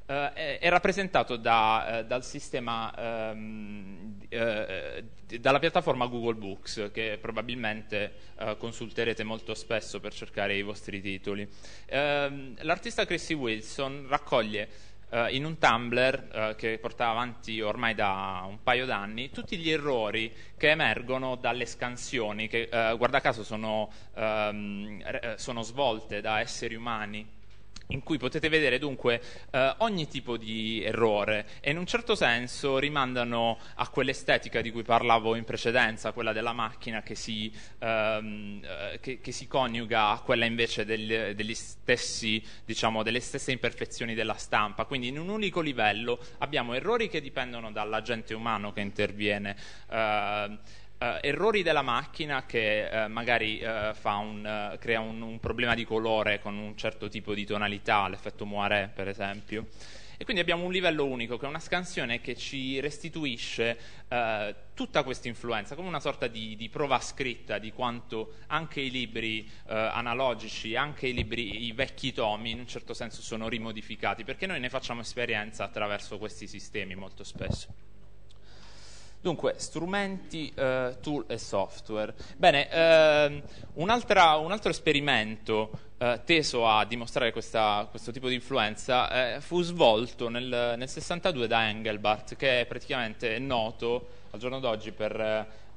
uh, è, è rappresentato da, uh, dal sistema um, uh, dalla piattaforma Google Books, che probabilmente uh, consulterete molto spesso per cercare i vostri titoli. Uh, l'artista Chrissy Wilson raccoglie Uh, in un Tumblr uh, che porta avanti ormai da un paio d'anni tutti gli errori che emergono dalle scansioni che uh, guarda caso sono, um, sono svolte da esseri umani in cui potete vedere dunque eh, ogni tipo di errore, e in un certo senso rimandano a quell'estetica di cui parlavo in precedenza, quella della macchina che si, ehm, che, che si coniuga a quella invece del, degli stessi, diciamo, delle stesse imperfezioni della stampa. Quindi in un unico livello abbiamo errori che dipendono dall'agente umano che interviene, ehm, Uh, errori della macchina che uh, magari uh, fa un, uh, crea un, un problema di colore con un certo tipo di tonalità, l'effetto Moiré per esempio, e quindi abbiamo un livello unico che è una scansione che ci restituisce uh, tutta questa influenza come una sorta di, di prova scritta di quanto anche i libri uh, analogici, anche i libri, i vecchi tomi in un certo senso sono rimodificati, perché noi ne facciamo esperienza attraverso questi sistemi molto spesso. Dunque, strumenti, eh, tool e software. Bene, eh, un'altra, un altro esperimento eh, teso a dimostrare questa, questo tipo di influenza eh, fu svolto nel, nel sessantadue da Engelbart, che è praticamente noto al giorno d'oggi per, eh,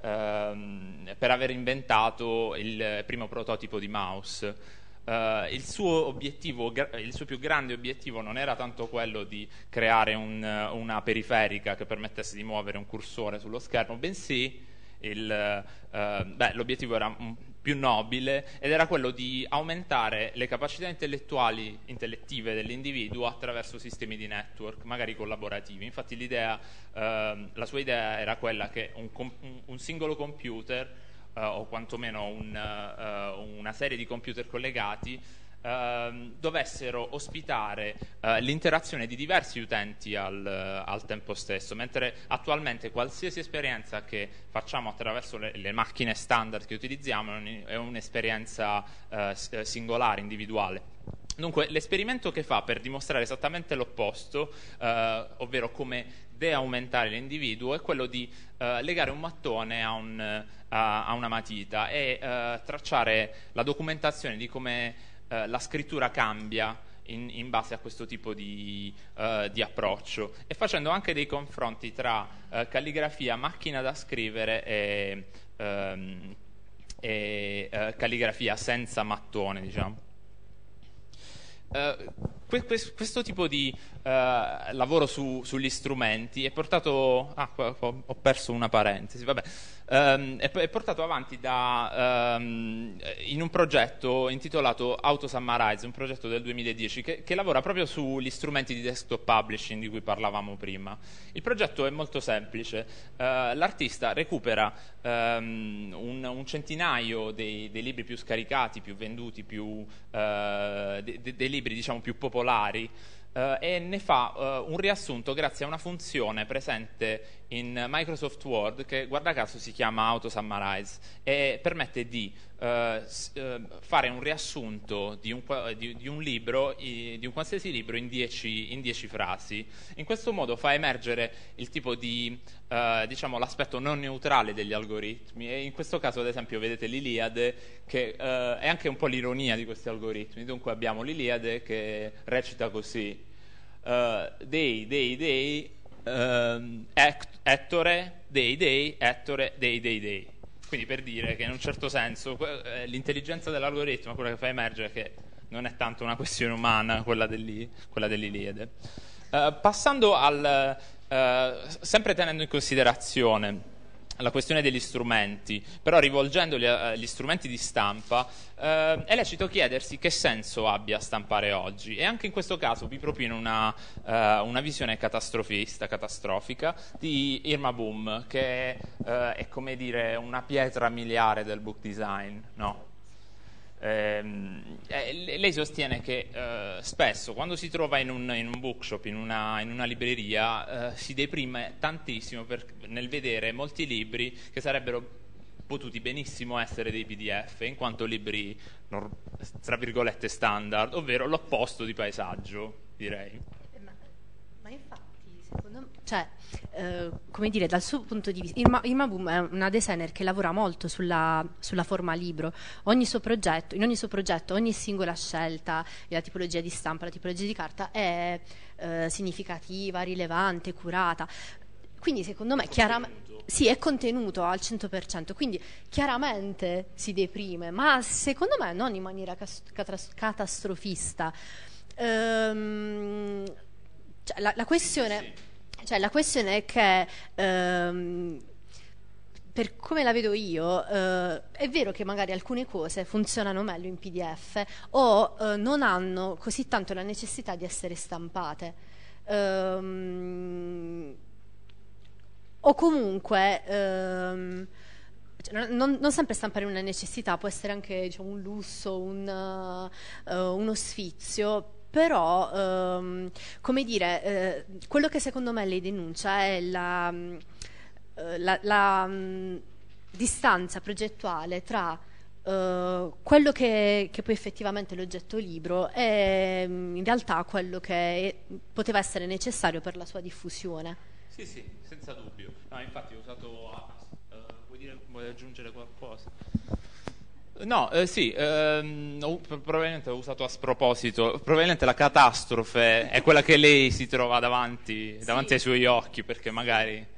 per aver inventato il primo prototipo di mouse. Uh, il, suo obiettivo, il suo più grande obiettivo non era tanto quello di creare un, una periferica che permettesse di muovere un cursore sullo schermo, bensì il, uh, beh, l'obiettivo era più nobile ed era quello di aumentare le capacità intellettuali, intellettive dell'individuo attraverso sistemi di network, magari collaborativi. Infatti l'idea, uh, la sua idea era quella che un, un singolo computer Uh, o quantomeno un, uh, una serie di computer collegati uh, dovessero ospitare uh, l'interazione di diversi utenti al, uh, al tempo stesso, mentre attualmente qualsiasi esperienza che facciamo attraverso le, le macchine standard che utilizziamo è un'esperienza uh, singolare, individuale. Dunque, l'esperimento che fa per dimostrare esattamente l'opposto, eh, ovvero come deaumentare l'individuo, è quello di eh, legare un mattone a, un, a, a una matita e eh, tracciare la documentazione di come eh, la scrittura cambia in, in base a questo tipo di, eh, di approccio, e facendo anche dei confronti tra eh, calligrafia, macchina da scrivere e, ehm, e eh, calligrafia senza mattone, diciamo. Uh, que questo tipo di uh, lavoro su sugli strumenti è portato ah, ho perso una parentesi, vabbè. Um, è, è portato avanti da, um, in un progetto intitolato Auto Summarize, un progetto del duemiladieci che, che lavora proprio sugli strumenti di desktop publishing di cui parlavamo prima. Il progetto è molto semplice, uh, l'artista recupera um, un, un centinaio dei, dei libri più scaricati, più venduti, più, uh, de, de, dei libri diciamo più popolari, Uh, e ne fa uh, un riassunto grazie a una funzione presente in Microsoft Word che, guarda caso, si chiama Auto Summarize e permette di uh, uh, fare un riassunto di un, di, di un libro, i, di un qualsiasi libro in dieci, in dieci frasi. In questo modo fa emergere il tipo di, uh, diciamo, l'aspetto non neutrale degli algoritmi, e in questo caso ad esempio vedete l'Iliade che uh, è anche un po' l'ironia di questi algoritmi. Dunque abbiamo l'Iliade che recita così: Uh, dei, dei, dei, uh, Ettore, dei, dei, Ettore, dei, dei, dei. Quindi per dire che in un certo senso l'intelligenza dell'algoritmo è quella che fa emergere che non è tanto una questione umana quella dell'Iliade. Uh, passando al... Uh, sempre tenendo in considerazione la questione degli strumenti, però rivolgendoli agli strumenti di stampa, eh, è lecito chiedersi che senso abbia stampare oggi, e anche in questo caso vi propino una, eh, una visione catastrofista, catastrofica, di Irma Boom, che eh, è come dire una pietra miliare del book design, no? Eh, lei sostiene che eh, spesso quando si trova in un, in un bookshop, in una, in una libreria, eh, si deprime tantissimo per, nel vedere molti libri che sarebbero potuti benissimo essere dei P D F, in quanto libri tra virgolette standard, ovvero l'opposto di Paesaggio, direi. Ma, ma infatti, secondo me, cioè, eh, come dire, dal suo punto di vista, Irma, Irma Boom è una designer che lavora molto sulla, sulla forma libro. Ogni suo progetto, in ogni suo progetto, ogni singola scelta, la tipologia di stampa, la tipologia di carta è eh, significativa, rilevante, curata. Quindi secondo me chiaramente sì, è contenuto al cento per cento, quindi chiaramente si deprime, ma secondo me non in maniera catas- catastrofista. ehm, cioè, la, la questione sì. cioè, la questione è che ehm, per come la vedo io, eh, è vero che magari alcune cose funzionano meglio in P D F o eh, non hanno così tanto la necessità di essere stampate, ehm, o comunque ehm, cioè, non, non sempre stampare una necessità, può essere anche, diciamo, un lusso, un, uh, uno sfizio. Però, ehm, come dire, eh, quello che secondo me lei denuncia è la... la, la mh, distanza progettuale tra uh, quello che, che poi effettivamente l'oggetto libro e mh, in realtà quello che è, poteva essere necessario per la sua diffusione. Sì, sì, senza dubbio. No, infatti ho usato... Uh, vuoi dire, vuoi aggiungere qualcosa? No, eh, sì, ehm, ho, probabilmente ho usato a sproposito, probabilmente la catastrofe è quella che lei si trova davanti, sì. davanti ai suoi occhi, perché magari...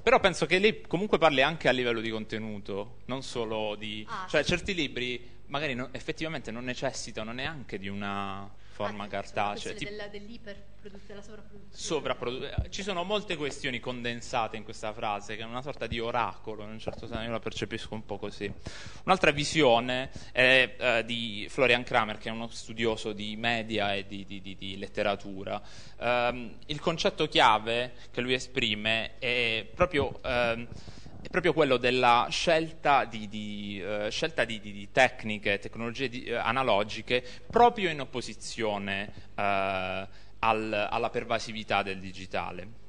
Però penso che lei comunque parli anche a livello di contenuto, non solo di... Ah, cioè sì. certi libri magari no, effettivamente non necessitano neanche di una forma ah, cartacea. Tipo... Della, dell'iperproduzione, della sovrapproduzione. Sovrapprodu... Ci sono molte questioni condensate in questa frase, che è una sorta di oracolo, in un certo senso io la percepisco un po' così. Un'altra visione è eh, di Florian Cramer, che è uno studioso di media e di, di, di, di letteratura. Um, il concetto chiave che lui esprime è proprio... Um, è proprio quello della scelta di, di, uh, scelta di, di, di tecniche, tecnologie di, uh, analogiche, proprio in opposizione uh, al, alla pervasività del digitale.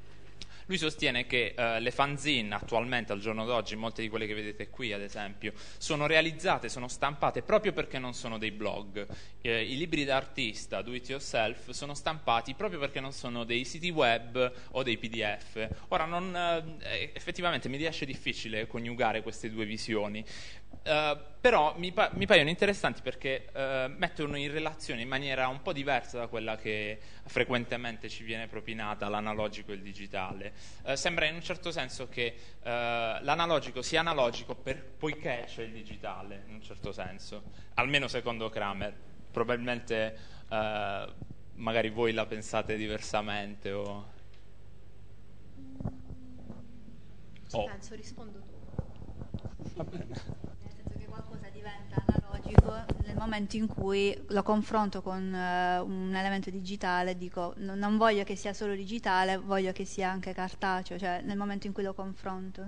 Lui sostiene che uh, le fanzine attualmente, al giorno d'oggi, molte di quelle che vedete qui ad esempio, sono realizzate, sono stampate proprio perché non sono dei blog. Eh, I libri d'artista, do it yourself, sono stampati proprio perché non sono dei siti web o dei P D F. Ora, non, eh, effettivamente mi riesce difficile coniugare queste due visioni, eh, però mi, pa- mi paiono interessanti perché eh, mettono in relazione in maniera un po' diversa da quella che frequentemente ci viene propinata l'analogico e il digitale. Uh, sembra in un certo senso che uh, l'analogico sia analogico per, poiché c'è il digitale, in un certo senso, almeno secondo Cramer. Probabilmente uh, magari voi la pensate diversamente o... Ci oh. penso, rispondo tu. Va bene. Nel senso che qualcosa diventa analogico nel momento in cui lo confronto con uh, un elemento digitale, dico no, non voglio che sia solo digitale, voglio che sia anche cartaceo, cioè nel momento in cui lo confronto.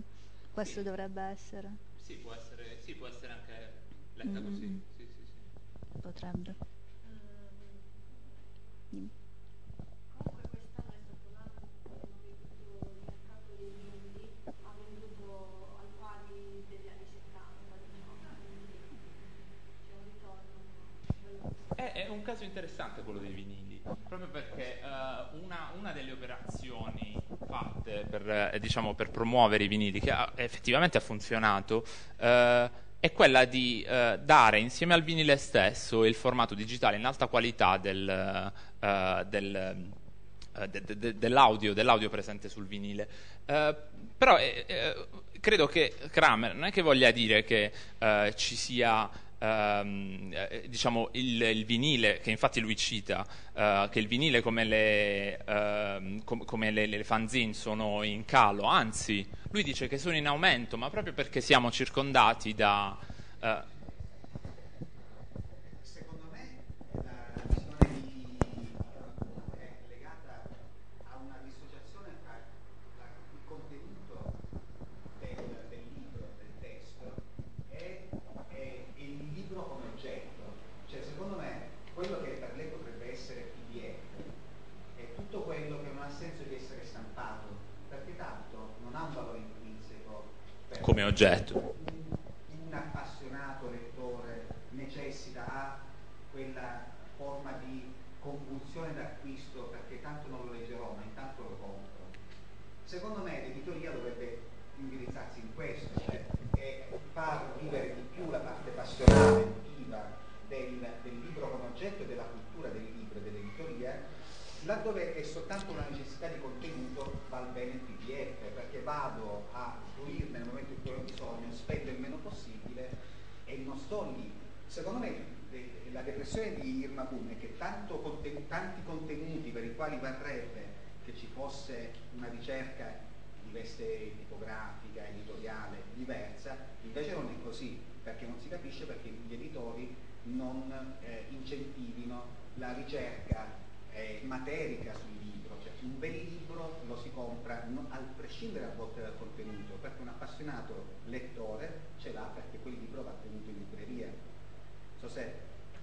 Questo sì. dovrebbe essere. Sì, può essere, sì, può essere anche letta mm. così. Sì, sì, sì. Potrebbe. Mm. È un caso interessante quello dei vinili, proprio perché uh, una, una delle operazioni fatte per, eh, diciamo, per promuovere i vinili, che ha, effettivamente ha funzionato, eh, è quella di eh, dare insieme al vinile stesso il formato digitale in alta qualità del, eh, del, eh, de, de, de, dell'audio, dell'audio presente sul vinile. Eh, però eh, eh, credo che Cramer non è che voglia dire che eh, ci sia... Uh, diciamo il, il vinile, che infatti lui cita, uh, che il vinile come le, uh, com- come le, le fanzine sono in calo, anzi lui dice che sono in aumento, ma proprio perché siamo circondati da... Uh, come oggetto. Un appassionato lettore necessita a quella forma di compulsione d'acquisto, perché tanto non lo leggerò, ma intanto lo compro. Secondo me l'editoria dovrebbe indirizzarsi in questo, cioè e far vivere di più la parte passionale, emotiva del, del libro come oggetto e della cultura del libro e dell'editoria, laddove è soltanto una necessità di contenuto va bene il P D F, perché vado a fruirne nel momento in cui ho bisogno, spendo il meno possibile e non sto lì. Secondo me la depressione di Irma Boom è che tanto conten tanti contenuti per i quali varrebbe che ci fosse una ricerca di veste tipografica, editoriale, diversa, invece non è così, perché non si capisce perché gli editori non eh, incentivino la ricerca eh, materica sul libro. Cioè, un bel libro lo si compra non, a prescindere a volte dal contenuto, perché un appassionato lettore ce l'ha perché quel libro va tenuto in libreria. Non so se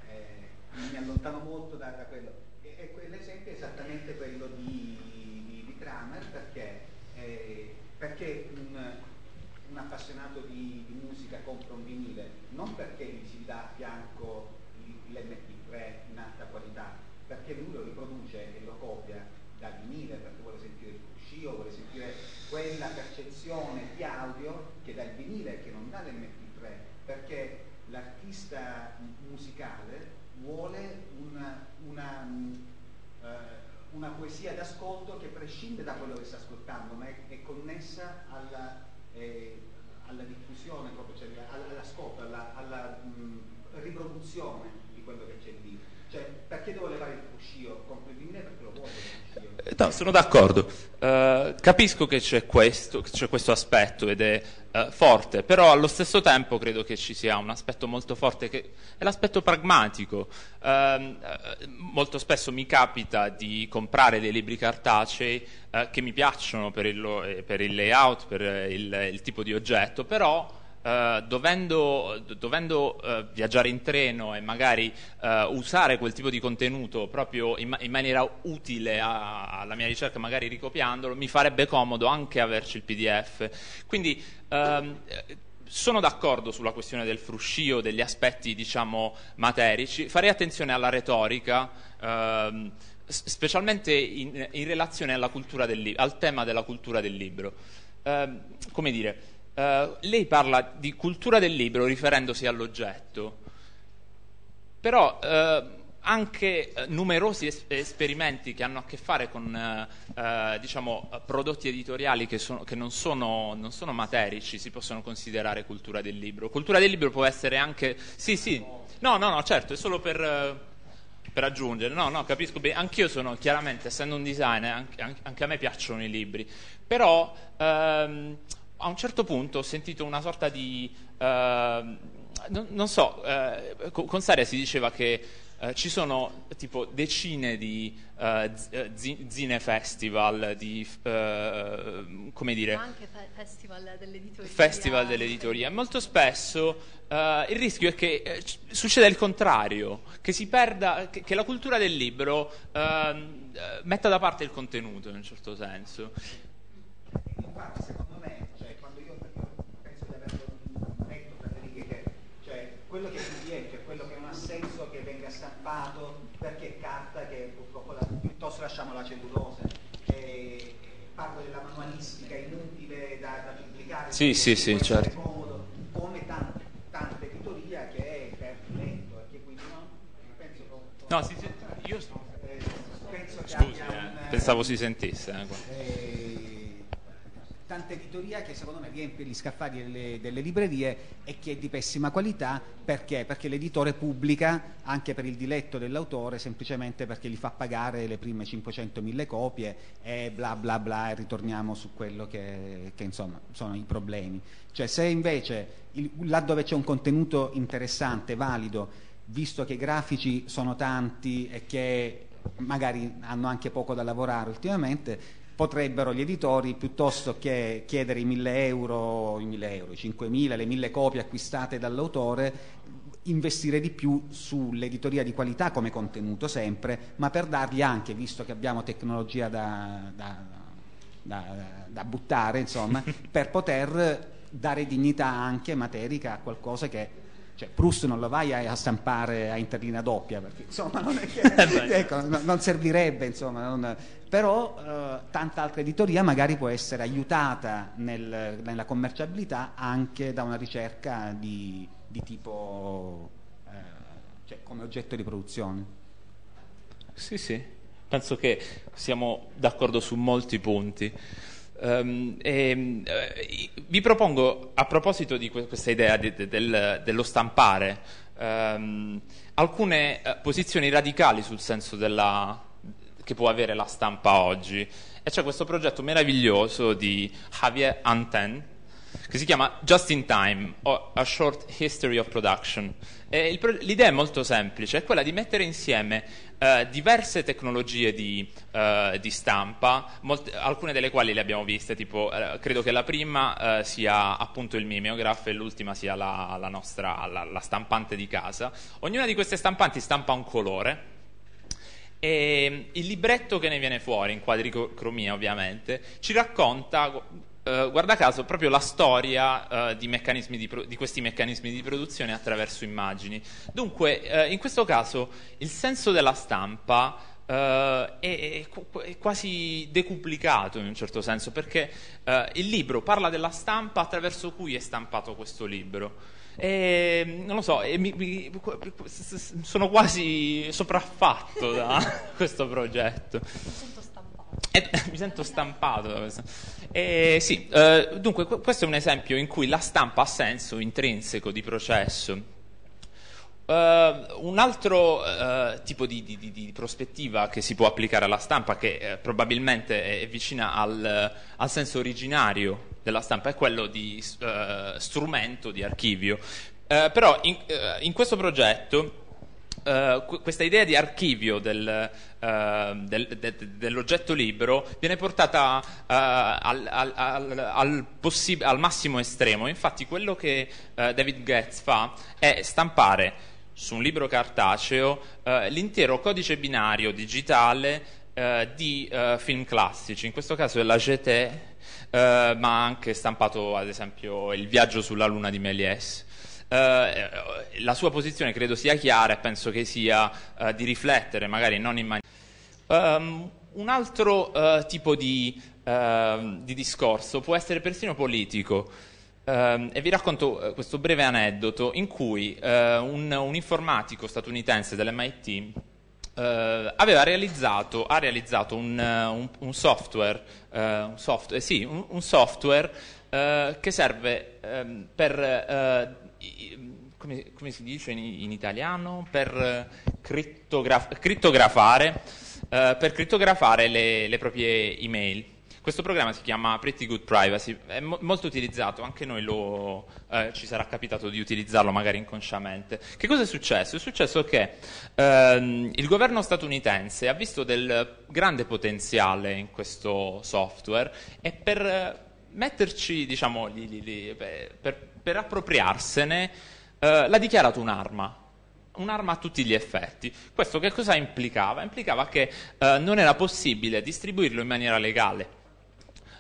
eh, mi allontano molto da, da quello. E, e l'esempio è esattamente quello di, di, di Cramer, perché Eh, perché un, un appassionato di, di musica compra un vinile non perché gli si dà a fianco l'emme pi tre in alta qualità, perché lui lo riproduce e lo copia dal vinile perché vuole sentire il fruscio, vuole sentire quella percezione di audio che dà il vinile, che non dà l'emme pi tre, perché l'artista musicale vuole una, una uh, una poesia d'ascolto che prescinde da quello che sta ascoltando, ma è, è connessa alla, eh, alla diffusione, proprio, cioè all'ascolto, alla, alla mh, riproduzione di quello che c'è lì. Cioè, perché devo levare il fruscio? Compro il vinile perché lo vuole il fruscio. No, sono d'accordo. Uh, capisco che c'è questo, questo aspetto ed è uh, forte, però allo stesso tempo credo che ci sia un aspetto molto forte che è l'aspetto pragmatico. Uh, molto spesso mi capita di comprare dei libri cartacei uh, che mi piacciono per il, per il layout, per il, il tipo di oggetto, però Uh, dovendo, dovendo uh, viaggiare in treno e magari uh, usare quel tipo di contenuto proprio in, ma in maniera utile a alla mia ricerca, magari ricopiandolo, mi farebbe comodo anche averci il pi di effe. Quindi um, sono d'accordo sulla questione del fruscio, degli aspetti diciamo materici. Farei attenzione alla retorica, uh, specialmente in, in relazione alla cultura del al tema della cultura del libro. Uh, come dire... Uh, lei parla di cultura del libro riferendosi all'oggetto, però uh, anche uh, numerosi es esperimenti che hanno a che fare con uh, uh, diciamo, prodotti editoriali che, sono, che non, sono, non sono materici si possono considerare cultura del libro. Cultura del libro può essere anche... Sì, sì, no, no, no, certo, è solo per... Uh... per aggiungere, no, no, capisco bene, anch'io sono, chiaramente, essendo un designer, anche, anche a me piacciono i libri, però... Um, a un certo punto ho sentito una sorta di, uh, non, non so, uh, con Saria si diceva che uh, ci sono tipo decine di uh, zine festival, di, uh, come dire... Anche fe festival dell'editoria. Festival dell'editoria. Molto spesso uh, il rischio è che eh, succeda il contrario, che si perda, che, che la cultura del libro uh, metta da parte il contenuto in un certo senso. Infatti, secondo me... quello che si dice, cioè quello che non ha senso che venga stampato perché è carta, che purtroppo la, piuttosto lasciamo la cellulosa. Eh, parlo della manualistica inutile da, da pubblicare, sì, sì, sì, certo. È comodo, come tante, tante editoria che è perfetto e che quindi no, penso che no, si sente, io sto... eh, penso che scusi, abbia eh, un, pensavo si sentisse eh, eh, tante editoria che secondo me riempie gli scaffali delle, delle librerie e che è di pessima qualità. Perché? Perché l'editore pubblica anche per il diletto dell'autore, semplicemente perché gli fa pagare le prime cinquecentomila copie e bla bla bla, e ritorniamo su quello che, che insomma sono i problemi. Cioè, se invece il, laddove c'è un contenuto interessante, valido, visto che i grafici sono tanti e che magari hanno anche poco da lavorare ultimamente, potrebbero gli editori, piuttosto che chiedere i mille euro, i mille euro, i cinquemila, le mille copie acquistate dall'autore, investire di più sull'editoria di qualità come contenuto sempre, ma per dargli anche, visto che abbiamo tecnologia da, da, da, da buttare, insomma, per poter dare dignità anche materica a qualcosa che... Cioè, Proust non lo vai a, a stampare a interlina doppia, perché insomma non, è che, ecco, non, non servirebbe, insomma, non, però eh, tanta altra editoria magari può essere aiutata nel, nella commerciabilità anche da una ricerca di, di tipo eh, cioè, come oggetto di produzione. Sì, sì, penso che siamo d'accordo su molti punti. Um, e, uh, vi propongo, a proposito di que questa idea de de del, dello stampare, uh, ehm, alcune eh, posizioni radicali sul senso della, che può avere la stampa oggi. E c'è questo progetto meraviglioso di Javier Anten, che si chiama Just in Time, A Short History of Production. E il pro- l'idea è molto semplice, è quella di mettere insieme eh, diverse tecnologie di, eh, di stampa, molte, alcune delle quali le abbiamo viste, tipo eh, credo che la prima eh, sia appunto il mimeografo e l'ultima sia la, la nostra la, la stampante di casa. Ognuna di queste stampanti stampa un colore, e il libretto che ne viene fuori, in quadricromia ovviamente, ci racconta, guarda caso, proprio la storia uh, di, meccanismi di, pro- di questi meccanismi di produzione attraverso immagini. Dunque, uh, in questo caso, il senso della stampa uh, è, è, è quasi decuplicato in un certo senso, perché uh, il libro parla della stampa attraverso cui è stampato questo libro. E, non lo so, e mi, mi, sono quasi sopraffatto da questo progetto. Eh, mi sento stampato da questo. Eh, sì, eh, dunque qu- questo è un esempio in cui la stampa ha senso intrinseco di processo. Uh, un altro uh, tipo di, di, di, di prospettiva che si può applicare alla stampa, che uh, probabilmente è vicina al, uh, al senso originario della stampa, è quello di uh, strumento di archivio. Uh, però in, uh, in questo progetto Uh, questa idea di archivio del, uh, del, de, de, dell'oggetto libro viene portata uh, al, al, al, al, possi- al massimo estremo. Infatti quello che uh, David Goetz fa è stampare su un libro cartaceo uh, l'intero codice binario digitale uh, di uh, film classici, in questo caso è la G T, uh, ma ha anche stampato ad esempio Il viaggio sulla luna di Méliès. Uh, la sua posizione credo sia chiara e penso che sia uh, di riflettere, magari non in maniera... Um, un altro uh, tipo di, uh, di discorso può essere persino politico, um, e vi racconto questo breve aneddoto in cui uh, un, un informatico statunitense dell'M I T uh, aveva realizzato, ha realizzato un, un, un software, uh, un software, sì, un, un software uh, che serve um, per... Uh, Come, come si dice in, in italiano, per crittograf- crittografare eh, per crittografare le, le proprie email. Questo programma si chiama Pretty Good Privacy, è mo- molto utilizzato, anche noi lo, eh, ci sarà capitato di utilizzarlo magari inconsciamente. Che cosa è successo? È successo che ehm, il governo statunitense ha visto del grande potenziale in questo software e per metterci, diciamo, lì, lì, lì, beh, per per appropriarsene eh, l'ha dichiarato un'arma un'arma a tutti gli effetti. Questo che cosa implicava? Implicava che eh, non era possibile distribuirlo in maniera legale.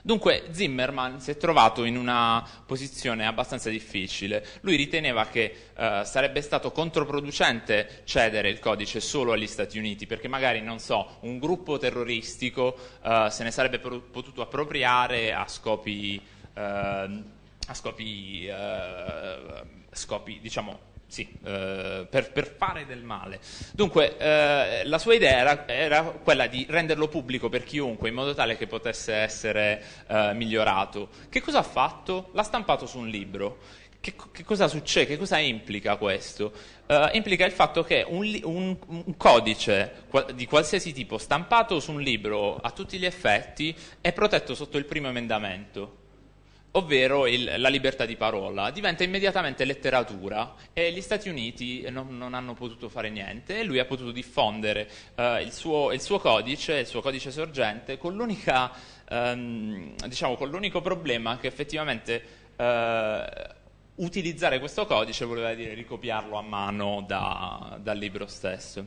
Dunque Zimmerman si è trovato in una posizione abbastanza difficile. Lui riteneva che eh, sarebbe stato controproducente cedere il codice solo agli Stati Uniti, perché magari, non so, un gruppo terroristico eh, se ne sarebbe pro- potuto appropriare a scopi eh, a scopi, eh, scopi diciamo, sì, eh, per, per fare del male. Dunque eh, la sua idea era, era quella di renderlo pubblico per chiunque, in modo tale che potesse essere eh, migliorato. Che cosa ha fatto? L'ha stampato su un libro. Che, che cosa succede? Che cosa implica questo? Eh, implica il fatto che un, un, un codice di qualsiasi tipo stampato su un libro a tutti gli effetti è protetto sotto il primo emendamento, ovvero il, la libertà di parola, diventa immediatamente letteratura, e gli Stati Uniti non, non hanno potuto fare niente, e lui ha potuto diffondere eh, il, suo, il suo codice, il suo codice sorgente, con l'unica, ehm, diciamo, con l'unico problema che effettivamente eh, utilizzare questo codice voleva dire ricopiarlo a mano da, dal libro stesso.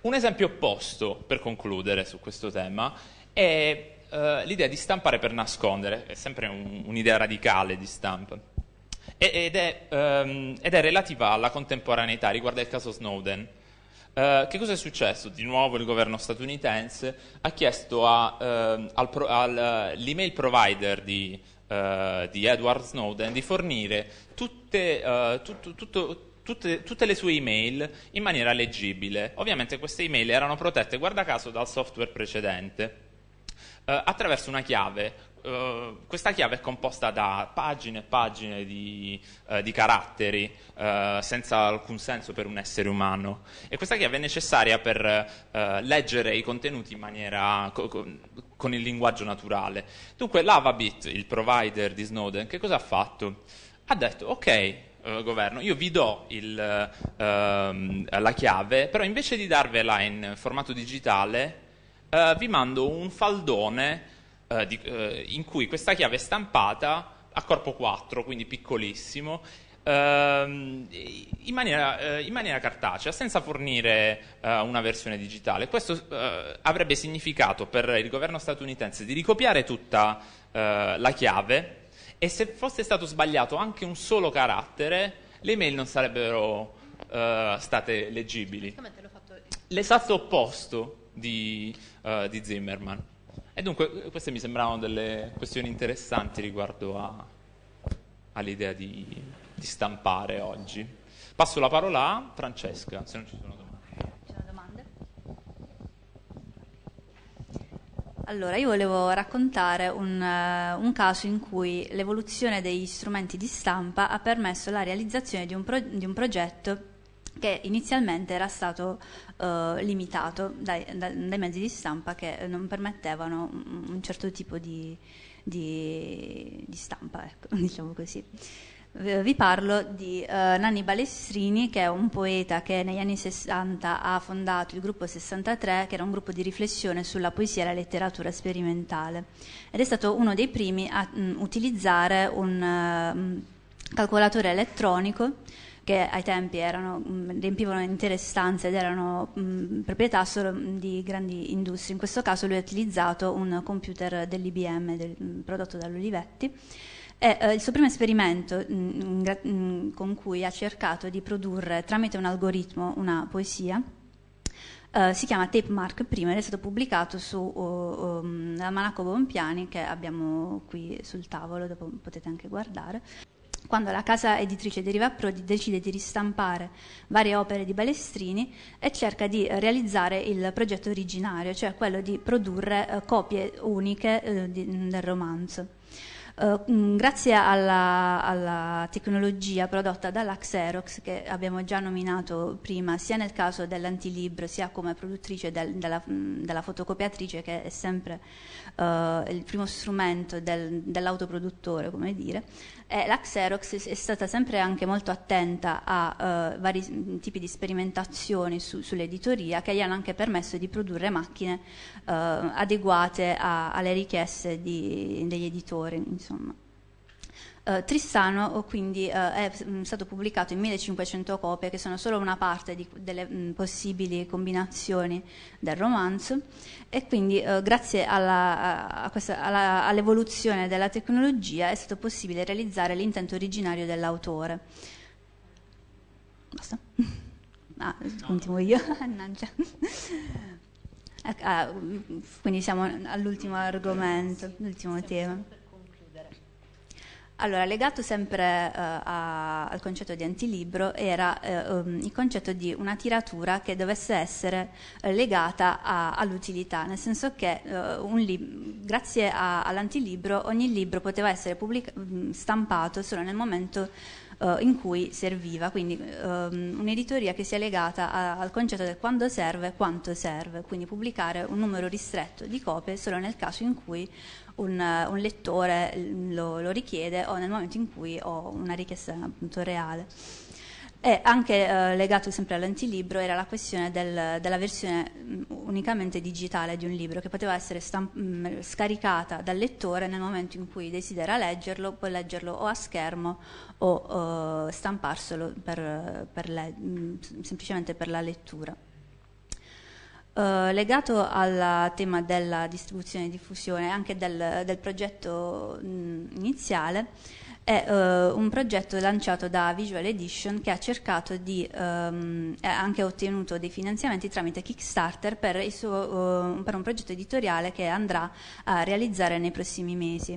Un esempio opposto, per concludere su questo tema, è Uh, l'idea di stampare per nascondere. È sempre un, un'idea radicale di stampa e, ed, è, um, ed è relativa alla contemporaneità, riguarda il caso Snowden. Uh, che cosa è successo? Di nuovo il governo statunitense ha chiesto a, uh, al pro, al, uh, l'email provider di, uh, di Edward Snowden di fornire tutte, uh, tutto, tutto, Tutte, tutte le sue email in maniera leggibile. Ovviamente queste email erano protette, guarda caso, dal software precedente, eh, attraverso una chiave eh, questa chiave è composta da pagine e pagine di, eh, di caratteri eh, senza alcun senso per un essere umano, e questa chiave è necessaria per eh, leggere i contenuti in maniera co- con il linguaggio naturale. Dunque l'Avabit, il provider di Snowden, che cosa ha fatto? Ha detto: ok, Uh, governo, io vi do il, uh, la chiave, però invece di darvela in formato digitale uh, vi mando un faldone uh, di, uh, in cui questa chiave è stampata a corpo quattro, quindi piccolissimo, uh, in maniera, uh, in maniera cartacea, senza fornire uh, una versione digitale. Questo uh, avrebbe significato per il governo statunitense di ricopiare tutta uh, la chiave, e se fosse stato sbagliato anche un solo carattere, le email non sarebbero uh, state leggibili. L'esatto opposto di, uh, di Zimmerman. E dunque queste mi sembravano delle questioni interessanti riguardo a, all'idea di, di stampare oggi. Passo la parola a Francesca, se non ci sono domande. Allora, io volevo raccontare un, uh, un caso in cui l'evoluzione degli strumenti di stampa ha permesso la realizzazione di un, pro- di un progetto che inizialmente era stato uh, limitato dai, da, dai mezzi di stampa che non permettevano un, un certo tipo di, di, di stampa, ecco, diciamo così. Vi parlo di uh, Nanni Balestrini, che è un poeta che negli anni sessanta ha fondato il gruppo sessantatré, che era un gruppo di riflessione sulla poesia e la letteratura sperimentale, ed è stato uno dei primi a mh, utilizzare un uh, calcolatore elettronico, che ai tempi erano, mh, riempivano intere stanze ed erano mh, proprietà solo di grandi industrie. In questo caso lui ha utilizzato un computer dell'I B M del, mh, prodotto dall'Olivetti. E, eh, il suo primo esperimento mh, gra- mh, con cui ha cercato di produrre tramite un algoritmo una poesia eh, si chiama Tape Mark I, ed è stato pubblicato su uh, um, Almanacco Bompiani, che abbiamo qui sul tavolo, dopo potete anche guardare. Quando la casa editrice Deriva Pro decide di ristampare varie opere di Balestrini e cerca di realizzare il progetto originario, cioè quello di produrre eh, copie uniche eh, di, del romanzo. Uh, grazie alla, alla tecnologia prodotta dalla Xerox, che abbiamo già nominato prima sia nel caso dell'antilibro sia come produttrice del, della, della fotocopiatrice, che è sempre uh, il primo strumento del, dell'autoproduttore, come dire, e la Xerox è stata sempre anche molto attenta a uh, vari tipi di sperimentazioni su, sull'editoria, che gli hanno anche permesso di produrre macchine uh, adeguate a, alle richieste di, degli editori. Insomma. Uh, Tristano quindi uh, è stato pubblicato in millecinquecento copie, che sono solo una parte di, delle mh, possibili combinazioni del romanzo, e quindi uh, grazie alla, a questa, alla, all'evoluzione della tecnologia è stato possibile realizzare l'intento originario dell'autore. Basta? Ah, continuo io, mannaggia. Ah, quindi siamo all'ultimo argomento, l'ultimo tema. Allora, legato sempre eh, a, al concetto di antilibro era eh, um, il concetto di una tiratura che dovesse essere eh, legata a, all'utilità, nel senso che eh, un lib- grazie a, all'antilibro ogni libro poteva essere pubblic- stampato solo nel momento eh, in cui serviva, quindi ehm, un'editoria che sia legata a, al concetto del quando serve e quanto serve, quindi pubblicare un numero ristretto di copie solo nel caso in cui Un, un lettore lo, lo richiede, o nel momento in cui ho una richiesta appunto reale. E anche eh, legato sempre all'antilibro era la questione del, della versione unicamente digitale di un libro, che poteva essere stamp- mh, scaricata dal lettore nel momento in cui desidera leggerlo, può leggerlo o a schermo o eh, stamparselo per, per le, mh, semplicemente per la lettura. Uh, legato al tema della distribuzione e diffusione, anche del, del progetto mh, iniziale, è uh, un progetto lanciato da Visual Edition, che ha cercato di um, ha anche ottenuto dei finanziamenti tramite Kickstarter per, il suo, uh, per un progetto editoriale che andrà a realizzare nei prossimi mesi.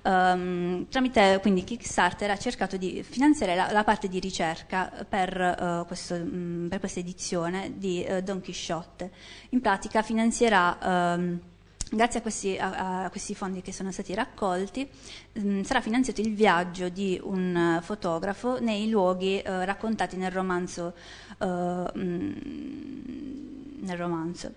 Um, tramite quindi Kickstarter ha cercato di finanziare la, la parte di ricerca per, uh, questo, mh, per questa edizione di uh, Don Chisciotte. In pratica finanzierà um, Grazie a questi, a, a questi fondi che sono stati raccolti mh, sarà finanziato il viaggio di un uh, fotografo nei luoghi uh, raccontati nel romanzo, uh, mh, nel romanzo.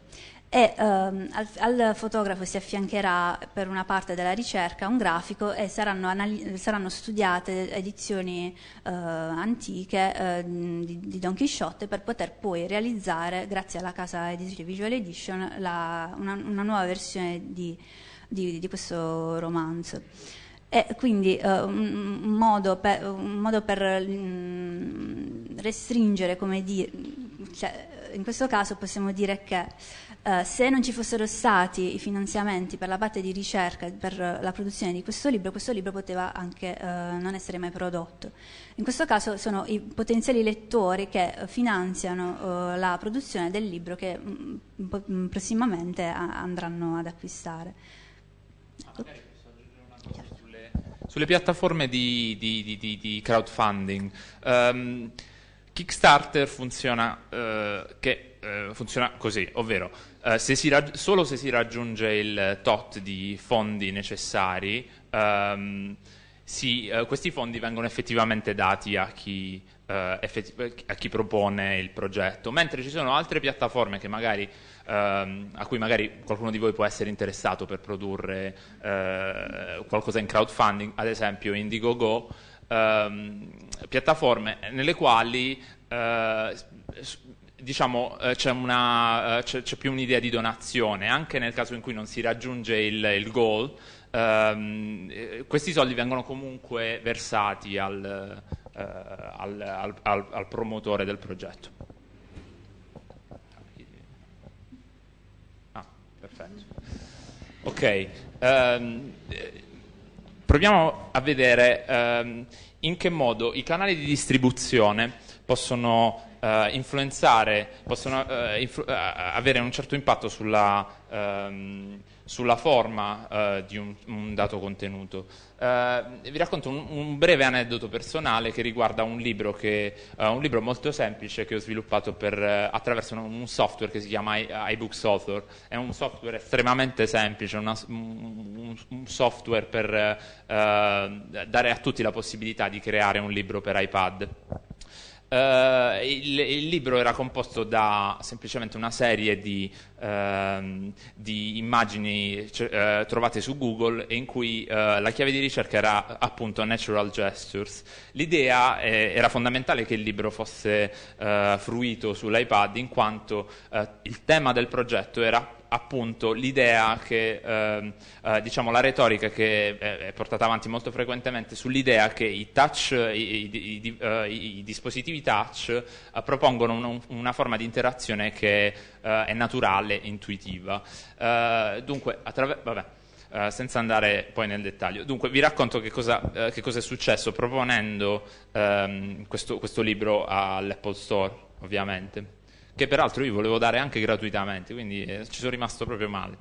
E uh, al, al fotografo si affiancherà per una parte della ricerca un grafico e saranno, saranno studiate edizioni uh, antiche uh, di, di Don Chisciotte per poter poi realizzare, grazie alla casa editrice Visual Edition, la, una, una nuova versione di, di, di questo romanzo. E quindi uh, un, modo per, un modo per mh, restringere, come dire, cioè, in questo caso possiamo dire che Uh, se non ci fossero stati i finanziamenti per la parte di ricerca, per uh, la produzione di questo libro, questo libro poteva anche uh, non essere mai prodotto. In questo caso sono i potenziali lettori che uh, finanziano uh, la produzione del libro che mh, prossimamente andranno ad acquistare. Ecco. Magari posso aggiungere una cosa sulle, sulle piattaforme di, di, di, di crowdfunding. Um, Kickstarter funziona, uh, che, uh, funziona così, ovvero... Uh, se si solo se si raggiunge il tot di fondi necessari, um, si, uh, questi fondi vengono effettivamente dati a chi, uh, effetti a chi propone il progetto, mentre ci sono altre piattaforme che magari, uh, a cui magari qualcuno di voi può essere interessato per produrre uh, qualcosa in crowdfunding, ad esempio Indiegogo, um, piattaforme nelle quali... Uh, diciamo c'è più un'idea di donazione, anche nel caso in cui non si raggiunge il, il goal, ehm, questi soldi vengono comunque versati al, eh, al, al, al promotore del progetto. Ah, perfetto. Ok, ehm, proviamo a vedere ehm, in che modo i canali di distribuzione possono Uh, influenzare, possono uh, influ uh, avere un certo impatto sulla, uh, sulla forma uh, di un, un dato contenuto. Uh, vi racconto un, un breve aneddoto personale che riguarda un libro, che, uh, un libro molto semplice che ho sviluppato per, uh, attraverso un, un software che si chiama i iBooks Author. È un software estremamente semplice, una, un, un software per uh, dare a tutti la possibilità di creare un libro per iPad. Uh, il, il libro era composto da semplicemente una serie di, uh, di immagini uh, trovate su Google, in cui uh, la chiave di ricerca era appunto Natural Gestures. L'idea eh, era fondamentale che il libro fosse uh, fruito sull'iPad, in quanto uh, il tema del progetto era appunto l'idea che, eh, eh, diciamo la retorica che è portata avanti molto frequentemente sull'idea che i, touch, i, i, i, i, i dispositivi touch eh, propongono un, una forma di interazione che eh, è naturale e intuitiva. Eh, dunque, attraver- vabbè. Uh, senza andare poi nel dettaglio. Dunque vi racconto che cosa, uh, che cosa è successo proponendo um, questo, questo libro all'Apple Store, ovviamente, che peraltro io volevo dare anche gratuitamente, quindi eh, ci sono rimasto proprio male.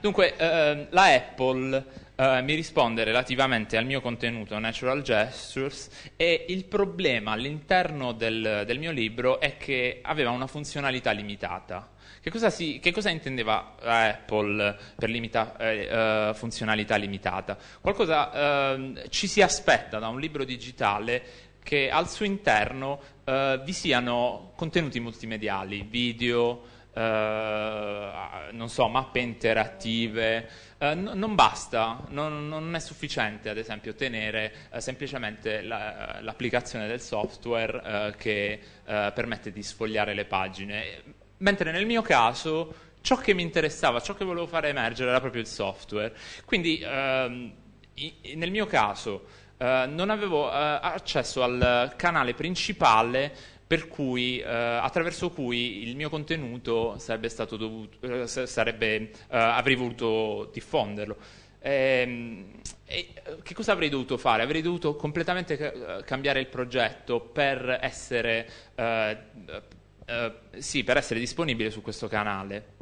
Dunque eh, la Apple eh, mi risponde relativamente al mio contenuto Natural Gestures, e il problema all'interno del, del mio libro è che aveva una funzionalità limitata. Che cosa, si, che cosa intendeva Apple per limita, eh, funzionalità limitata? Qualcosa eh, ci si aspetta da un libro digitale che al suo interno eh, vi siano contenuti multimediali, video, eh, non so, mappe interattive. Eh, non basta, non, non è sufficiente ad esempio tenere eh, semplicemente l'applicazione la, del software eh, che eh, permette di sfogliare le pagine. Mentre nel mio caso ciò che mi interessava, ciò che volevo fare emergere era proprio il software. Quindi ehm, nel mio caso... Uh, non avevo uh, accesso al canale principale per cui, uh, attraverso cui il mio contenuto sarebbe stato dovuto, uh, sarebbe, uh, avrei voluto diffonderlo. E, e, che cosa avrei dovuto fare? Avrei dovuto completamente ca cambiare il progetto per essere, uh, uh, sì, per essere disponibile su questo canale.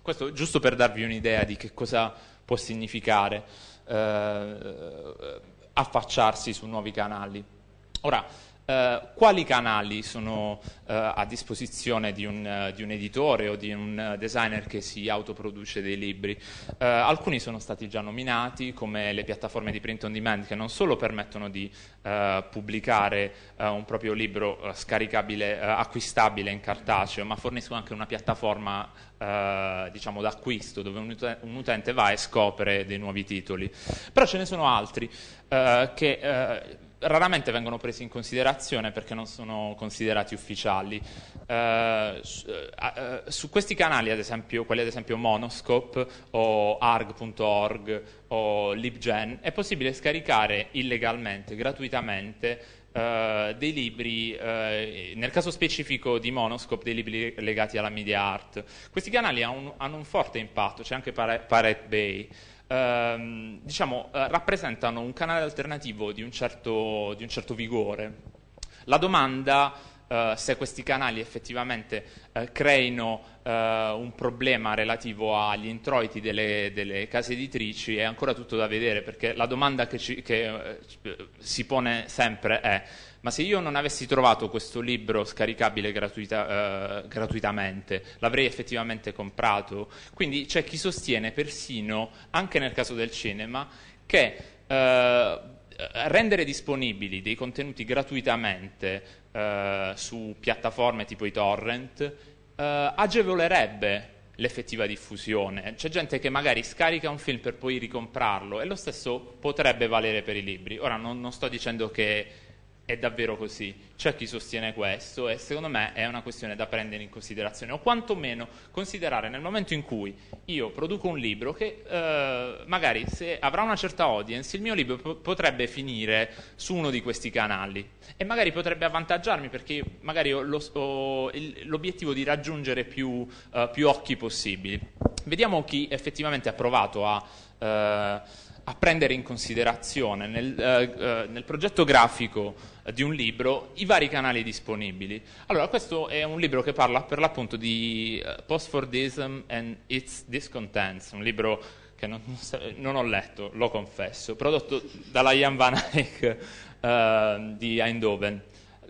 Questo giusto per darvi un'idea di che cosa può significare Uh, affacciarsi su nuovi canali. Ora, eh, quali canali sono eh, a disposizione di un, uh, di un editore o di un uh, designer che si autoproduce dei libri? Eh, alcuni sono stati già nominati, come le piattaforme di print on demand, che non solo permettono di uh, pubblicare uh, un proprio libro uh, scaricabile, uh, acquistabile in cartaceo, ma forniscono anche una piattaforma Uh, diciamo d'acquisto, dove un, ut- un utente va e scopre dei nuovi titoli. Però ce ne sono altri uh, che uh, raramente vengono presi in considerazione perché non sono considerati ufficiali. Uh, su, uh, su questi canali, ad esempio, quelli ad esempio Monoscope o Arg punto org o LibGen, è possibile scaricare illegalmente, gratuitamente, Uh, dei libri, uh, nel caso specifico di Monoscope, dei libri legati alla media art. Questi canali hanno un, hanno un forte impatto, c'è anche Pirate Bay. Uh, diciamo, uh, rappresentano un canale alternativo di un certo, di un certo vigore. La domanda Uh, se questi canali effettivamente uh, creino uh, un problema relativo agli introiti delle, delle case editrici è ancora tutto da vedere, perché la domanda che, ci, che uh, si pone sempre è: ma se io non avessi trovato questo libro scaricabile gratuita, uh, gratuitamente, l'avrei effettivamente comprato? Quindi c'è chi sostiene persino, anche nel caso del cinema, che uh, rendere disponibili dei contenuti gratuitamente eh, su piattaforme tipo i torrent eh, agevolerebbe l'effettiva diffusione. C'è gente che magari scarica un film per poi ricomprarlo, e lo stesso potrebbe valere per i libri. Ora non, non sto dicendo che è davvero così, c'è chi sostiene questo, e secondo me è una questione da prendere in considerazione, o quantomeno considerare nel momento in cui io produco un libro che eh, magari, se avrà una certa audience, il mio libro po- potrebbe finire su uno di questi canali, e magari potrebbe avvantaggiarmi, perché magari ho, lo, ho il, l'obiettivo di raggiungere più, eh, più occhi possibili. Vediamo chi effettivamente ha provato a... Eh, a prendere in considerazione nel, eh, nel progetto grafico di un libro i vari canali disponibili. Allora, questo è un libro che parla per l'appunto di Postfordism and its Discontents, un libro che non, non ho letto, lo confesso, prodotto dalla Jan van Eyck eh, di Eindhoven.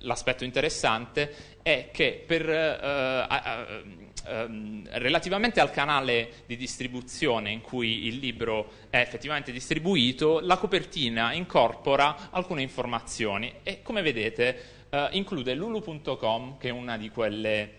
L'aspetto interessante è che per... Eh, eh, Um, relativamente al canale di distribuzione in cui il libro è effettivamente distribuito, la copertina incorpora alcune informazioni e, come vedete, uh, include lulu punto com, che è una di quelle,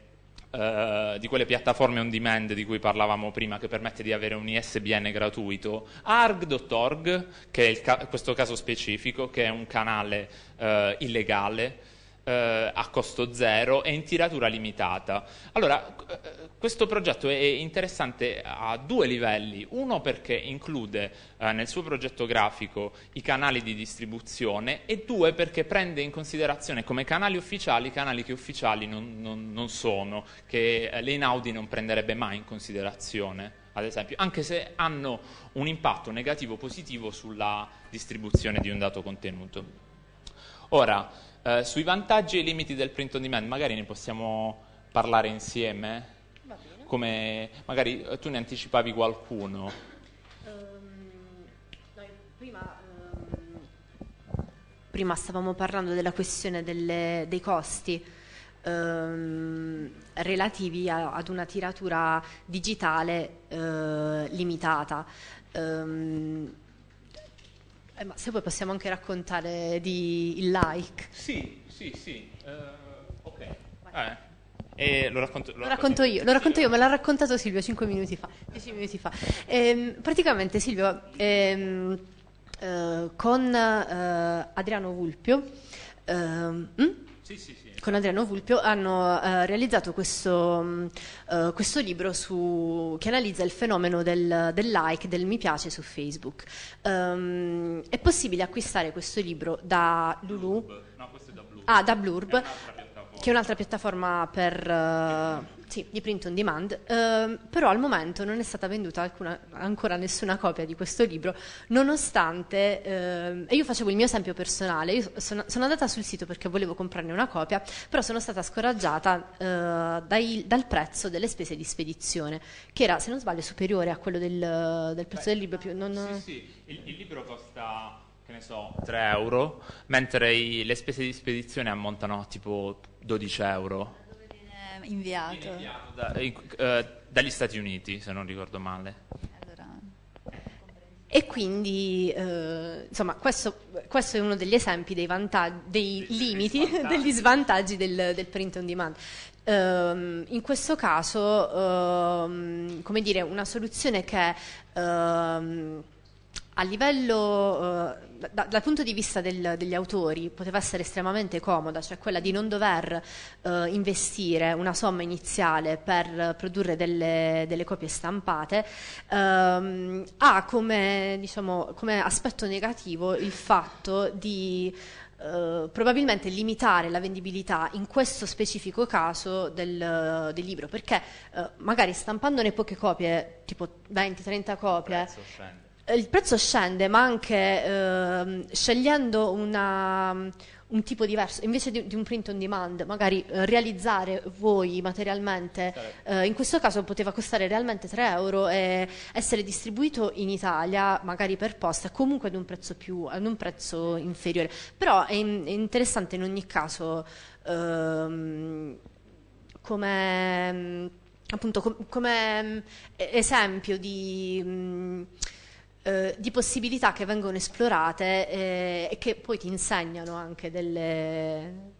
uh, di quelle piattaforme on demand di cui parlavamo prima, che permette di avere un I S B N gratuito, arg punto org, che è il ca- questo caso specifico, che è un canale uh, illegale, Uh, a costo zero e in tiratura limitata. Allora, uh, questo progetto è interessante a due livelli: uno perché include uh, nel suo progetto grafico i canali di distribuzione, e due perché prende in considerazione come canali ufficiali canali che ufficiali non, non, non sono, che uh, l'Einaudi non prenderebbe mai in considerazione, ad esempio, anche se hanno un impatto negativo o positivo sulla distribuzione di un dato contenuto. Ora, Uh, sui vantaggi e i limiti del print on demand magari ne possiamo parlare insieme. Va bene. Come magari tu ne anticipavi qualcuno. Um, noi prima, um, prima stavamo parlando della questione delle, dei costi um, relativi a, ad una tiratura digitale uh, limitata. Um, Eh, ma se poi possiamo anche raccontare di il like. Sì, sì, sì. Uh, ok. Eh, eh, lo, racconto, lo, lo racconto, racconto io, lo racconto io, me l'ha raccontato Silvio cinque minuti fa, dieci minuti fa. Eh, praticamente Silvio, eh, eh, con eh, Adriano Vulpio, eh, hm? sì, sì, sì. con Adriano Vulpio hanno eh, realizzato questo, eh, questo libro su, che analizza il fenomeno del, del like, del mi piace su Facebook. Um, è possibile acquistare questo libro da Lulu? No, questo è da Blurb. Ah, da Blurb, è che è un'altra piattaforma per, uh, sì, di print on demand, um, però al momento non è stata venduta alcuna, ancora nessuna copia di questo libro, nonostante, um, e io facevo il mio esempio personale, io sono, sono andata sul sito perché volevo comprarne una copia, però sono stata scoraggiata uh, dai, dal prezzo delle spese di spedizione, che era, se non sbaglio, superiore a quello del, del prezzo Beh, del libro. Più, non, sì, sì, il, il libro costa... che ne so, tre euro, mentre i, le spese di spedizione ammontano a tipo dodici euro. Dove viene inviato? Viene inviato da, eh, dagli Stati Uniti, se non ricordo male. E quindi eh, insomma questo, questo è uno degli esempi dei, dei limiti, degli svantaggi del, del print on demand. Um, in questo caso um, come dire, una soluzione che um, a livello uh, da, da, dal punto di vista del, degli autori poteva essere estremamente comoda, cioè quella di non dover uh, investire una somma iniziale per produrre delle, delle copie stampate, um, ha come, diciamo, come aspetto negativo il fatto di Uh, probabilmente limitare la vendibilità in questo specifico caso del, uh, del libro, perché uh, magari stampandone poche copie, tipo venti trenta copie, il prezzo scende, il prezzo scende ma anche uh, scegliendo una... un tipo diverso, invece di, di un print on demand, magari eh, realizzare voi materialmente, eh, in questo caso poteva costare realmente tre euro e essere distribuito in Italia, magari per posta, comunque ad un prezzo, più, ad un prezzo inferiore. Però è, in, è interessante in ogni caso ehm, come, appunto, com, come esempio di... Mh, Eh, di possibilità che vengono esplorate eh, e che poi ti insegnano anche delle,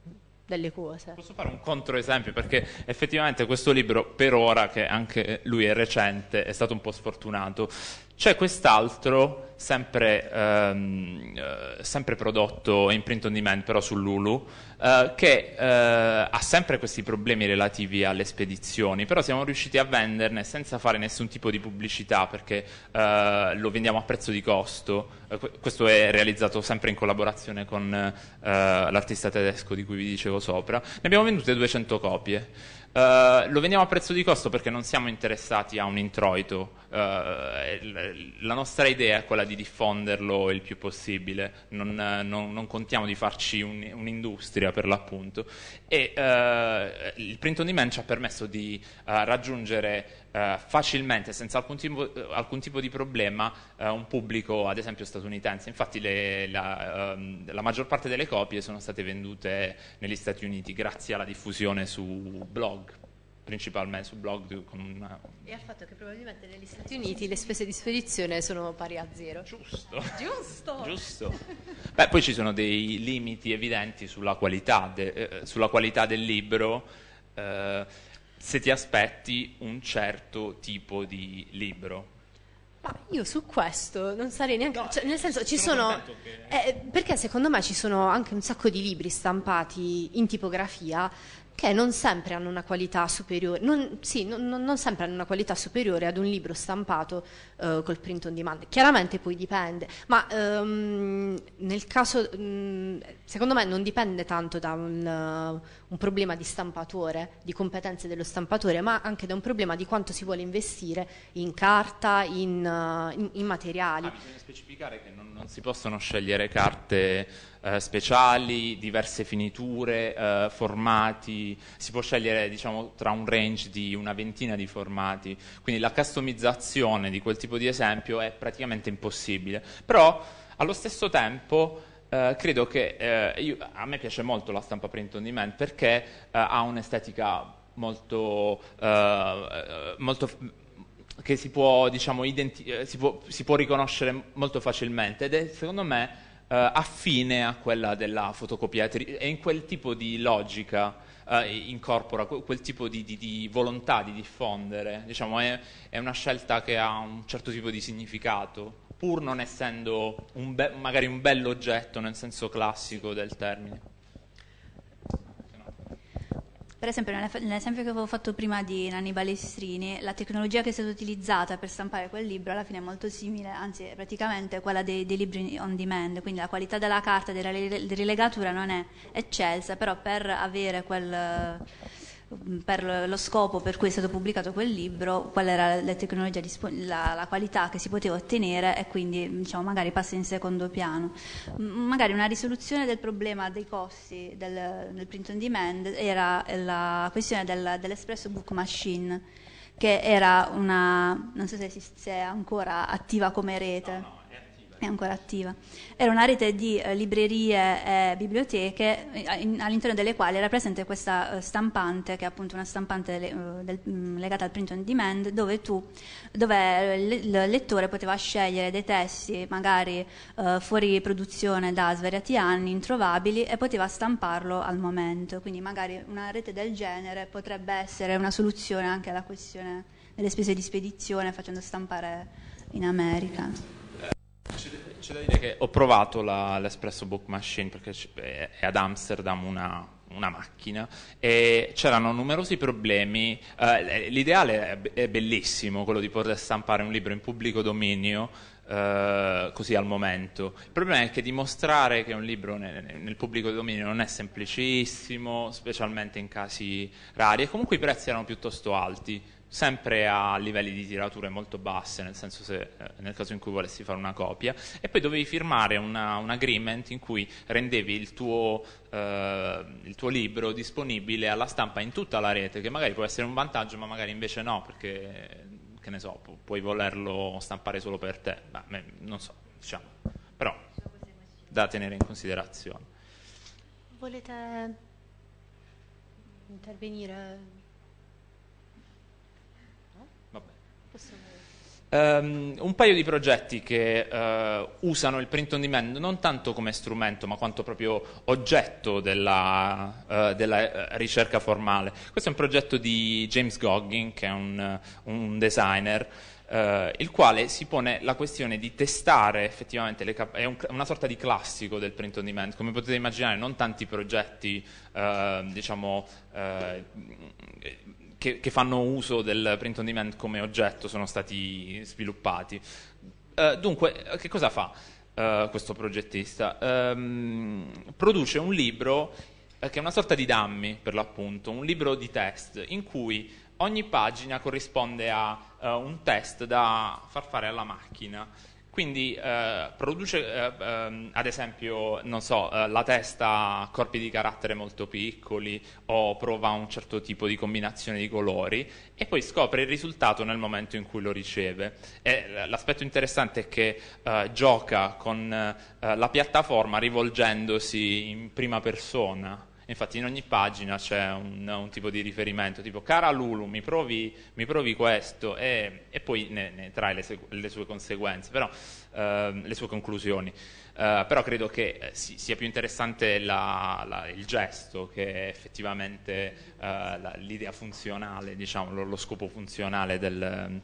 delle cose. Posso fare un controesempio, perché effettivamente questo libro, per ora che anche lui è recente, è stato un po' sfortunato. C'è quest'altro sempre, ehm, eh, sempre prodotto in print on demand, però su Lulu, eh, che eh, ha sempre questi problemi relativi alle spedizioni, però siamo riusciti a venderne senza fare nessun tipo di pubblicità, perché eh, lo vendiamo a prezzo di costo. Eh, questo è realizzato sempre in collaborazione con eh, l'artista tedesco di cui vi dicevo sopra. Ne abbiamo vendute duecento copie. Uh, lo vendiamo a prezzo di costo perché non siamo interessati a un introito, uh, la nostra idea è quella di diffonderlo il più possibile, non, non, non contiamo di farci un, un'industria per l'appunto, e uh, il print on demand ci ha permesso di uh, raggiungere uh, facilmente, senza alcun tipo, alcun tipo di problema, uh, un pubblico ad esempio statunitense. Infatti le, la, uh, la maggior parte delle copie sono state vendute negli Stati Uniti grazie alla diffusione su blog, principalmente su blog, con una... e al fatto che probabilmente negli Stati Uniti le spese di spedizione sono pari a zero. Giusto, giusto, giusto. Beh, poi ci sono dei limiti evidenti sulla qualità, de, eh, sulla qualità del libro, eh, se ti aspetti un certo tipo di libro. Ma io su questo non sarei neanche... No, cioè, nel senso, ci sono... sono che... eh, perché secondo me ci sono anche un sacco di libri stampati in tipografia che non sempre hanno una qualità superiore, non, sì, non, non sempre hanno una qualità superiore ad un libro stampato eh, col print on demand. Chiaramente poi dipende, ma ehm, nel caso, mh, secondo me non dipende tanto da un, uh, un problema di stampatore, di competenze dello stampatore, ma anche da un problema di quanto si vuole investire in carta, in, uh, in, in materiali. Ah, bisogna specificare che non, non si possono scegliere carte eh, speciali, diverse finiture, eh, formati. Si può scegliere, diciamo, tra un range di una ventina di formati, quindi la customizzazione di quel tipo di esempio è praticamente impossibile. però allo stesso tempo eh, credo che eh, io, a me piace molto la stampa print on demand, perché eh, ha un'estetica molto, eh, molto che si può, diciamo, identi- si può, si può riconoscere molto facilmente, ed è secondo me Uh, affine a quella della fotocopiatrice, e in quel tipo di logica uh, incorpora quel tipo di, di, di volontà di diffondere, diciamo, è, è una scelta che ha un certo tipo di significato, pur non essendo un be- magari un bello oggetto nel senso classico del termine. Per esempio, nell'esempio che avevo fatto prima di Nanni Balestrini, la tecnologia che è stata utilizzata per stampare quel libro alla fine è molto simile, anzi è praticamente quella dei, dei libri on demand, quindi la qualità della carta, della rilegatura non è eccelsa, però per avere quel, per lo scopo per cui è stato pubblicato quel libro, qual era la tecnologia, la, la qualità che si poteva ottenere, e quindi, diciamo, magari passa in secondo piano. Magari una risoluzione del problema dei costi del, del print on demand era la questione del, dell'Espresso Book Machine, che era una, non so se, si, se è ancora attiva come rete. No, no, è attiva. è ancora attiva. Era una rete di eh, librerie e biblioteche all'interno delle quali era presente questa eh, stampante, che è appunto una stampante le, del, mh, legata al print on demand, dove tu, dove il lettore poteva scegliere dei testi magari eh, fuori produzione da svariati anni, introvabili, e poteva stamparlo al momento. Quindi magari una rete del genere potrebbe essere una soluzione anche alla questione delle spese di spedizione, facendo stampare in America. C'è da dire che ho provato l'Espresso Book Machine, perché è ad Amsterdam una, una macchina, e c'erano numerosi problemi. Eh, l'ideale è, è bellissimo, quello di poter stampare un libro in pubblico dominio, eh, così al momento. Il problema è che dimostrare che un libro nel, nel pubblico dominio non è semplicissimo, specialmente in casi rari, e comunque i prezzi erano piuttosto alti, sempre a livelli di tirature molto basse, nel senso se, nel caso in cui volessi fare una copia, e poi dovevi firmare una, un agreement in cui rendevi il tuo, eh, il tuo libro disponibile alla stampa in tutta la rete, che magari può essere un vantaggio, ma magari invece no, perché, che ne so, pu- puoi volerlo stampare solo per te. Beh, non so, diciamo, però da tenere in considerazione. Volete intervenire? Um, un paio di progetti che uh, usano il print on demand non tanto come strumento, ma quanto proprio oggetto della, uh, della uh, ricerca formale. Questo è un progetto di James Goggin, che è un, uh, un designer, Uh, il quale si pone la questione di testare effettivamente le cap- è un, una sorta di classico del print on demand. Come potete immaginare, non tanti progetti uh, diciamo uh, che, che fanno uso del print on demand come oggetto sono stati sviluppati. Uh, dunque, che cosa fa uh, questo progettista? Um, produce un libro uh, che è una sorta di dummy, per l'appunto, un libro di test in cui ogni pagina corrisponde a uh, un test da far fare alla macchina. Quindi uh, produce, uh, um, ad esempio, non so, uh, la testa a corpi di carattere molto piccoli, o prova un certo tipo di combinazione di colori, e poi scopre il risultato nel momento in cui lo riceve. E l'aspetto interessante è che uh, gioca con uh, la piattaforma rivolgendosi in prima persona. Infatti in ogni pagina c'è un, un tipo di riferimento, tipo cara Lulu, mi provi, mi provi questo, e, e poi ne, ne trae le, le sue conseguenze, però, eh, le sue conclusioni. Eh, però credo che si, sia più interessante la, la, il gesto che effettivamente eh, la, l'idea funzionale, diciamo, lo, lo scopo funzionale del...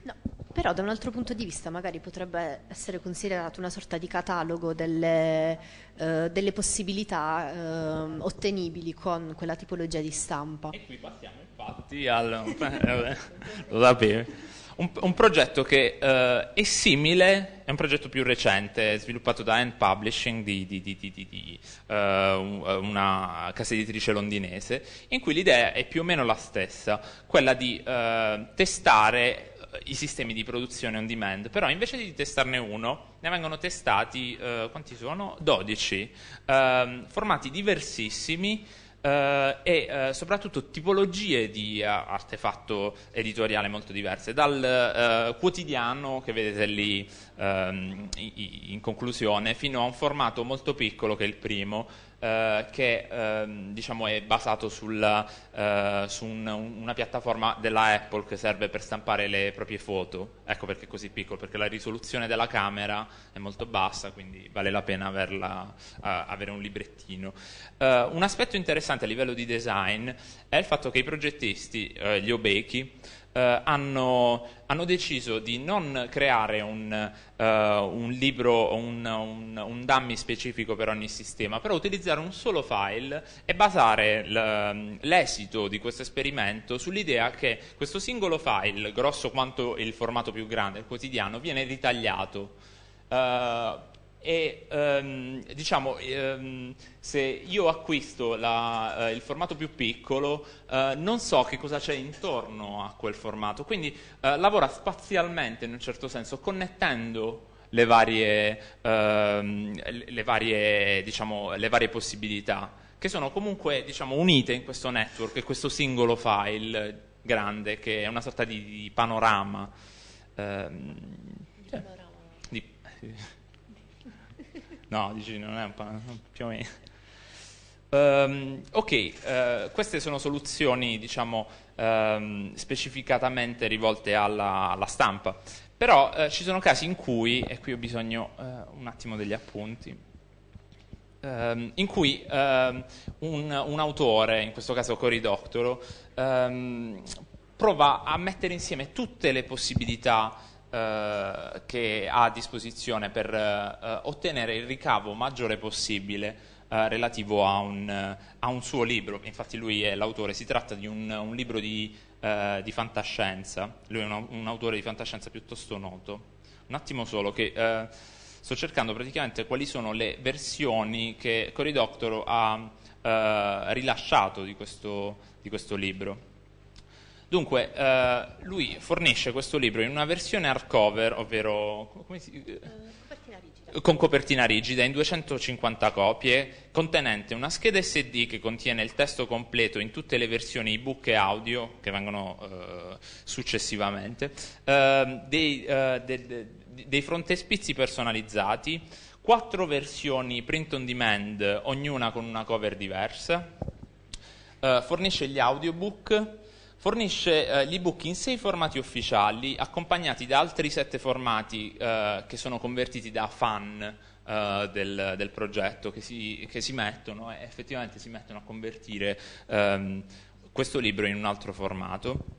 No, però da un altro punto di vista magari potrebbe essere considerato una sorta di catalogo delle, eh, delle possibilità eh, ottenibili con quella tipologia di stampa. E qui passiamo infatti al... lo sapevi. Un, un progetto che eh, è simile, è un progetto più recente, sviluppato da End Publishing, di, di, di, di, di uh, una casa editrice londinese, in cui l'idea è più o meno la stessa, quella di uh, testare i sistemi di produzione on demand, però invece di testarne uno ne vengono testati eh, quanti sono? dodici, eh, formati diversissimi eh, e eh, soprattutto tipologie di a, artefatto editoriale molto diverse, dal eh, quotidiano che vedete lì eh, in conclusione, fino a un formato molto piccolo che è il primo, Uh, che uh, diciamo è basato sulla, uh, su un, una piattaforma della Apple che serve per stampare le proprie foto. Ecco perché è così piccolo, perché la risoluzione della camera è molto bassa, quindi vale la pena averla, uh, avere un librettino. Uh, un aspetto interessante a livello di design è il fatto che i progettisti, uh, gli obechi, Uh, hanno, hanno deciso di non creare un, uh, un libro, un, un, un dummy specifico per ogni sistema, però utilizzare un solo file e basare l, l'esito di questo esperimento sull'idea che questo singolo file, grosso quanto il formato più grande, il quotidiano, viene ritagliato. Uh, e um, diciamo um, se io acquisto la, uh, il formato più piccolo uh, non so che cosa c'è intorno a quel formato, quindi uh, lavora spazialmente in un certo senso, connettendo le varie, uh, le varie, diciamo, le varie possibilità, che sono comunque, diciamo, unite in questo network e questo singolo file grande, che è una sorta di, di panorama, uh, di panorama. Di, No, dici, non è un panel, più o meno. Um, ok, uh, queste sono soluzioni, diciamo, um, specificatamente rivolte alla, alla stampa. Però uh, ci sono casi in cui, e qui ho bisogno uh, un attimo degli appunti, Um, in cui um, un, un autore, in questo caso Cory Doctorow, um, prova a mettere insieme tutte le possibilità uh, che ha a disposizione per uh, ottenere il ricavo maggiore possibile uh, relativo a un, uh, a un suo libro. Infatti lui è l'autore, si tratta di un, un libro di, uh, di fantascienza, lui è un, un autore di fantascienza piuttosto noto. Un attimo solo che... Uh, Sto cercando praticamente quali sono le versioni che Cory Doctorow ha eh, rilasciato di questo, di questo libro. Dunque, eh, lui fornisce questo libro in una versione hardcover, ovvero come si, eh, copertina rigida. Con copertina rigida in duecentocinquanta copie, contenente una scheda esse di che contiene il testo completo in tutte le versioni ebook e audio che vengono eh, successivamente, eh, dei, eh, de, de, dei frontespizi personalizzati, quattro versioni print on demand, ognuna con una cover diversa, eh, fornisce gli audiobook, fornisce eh, gli ebook in sei formati ufficiali, accompagnati da altri sette formati eh, che sono convertiti da fan eh, del, del progetto, che si, che si mettono e effettivamente si mettono a convertire ehm, questo libro in un altro formato.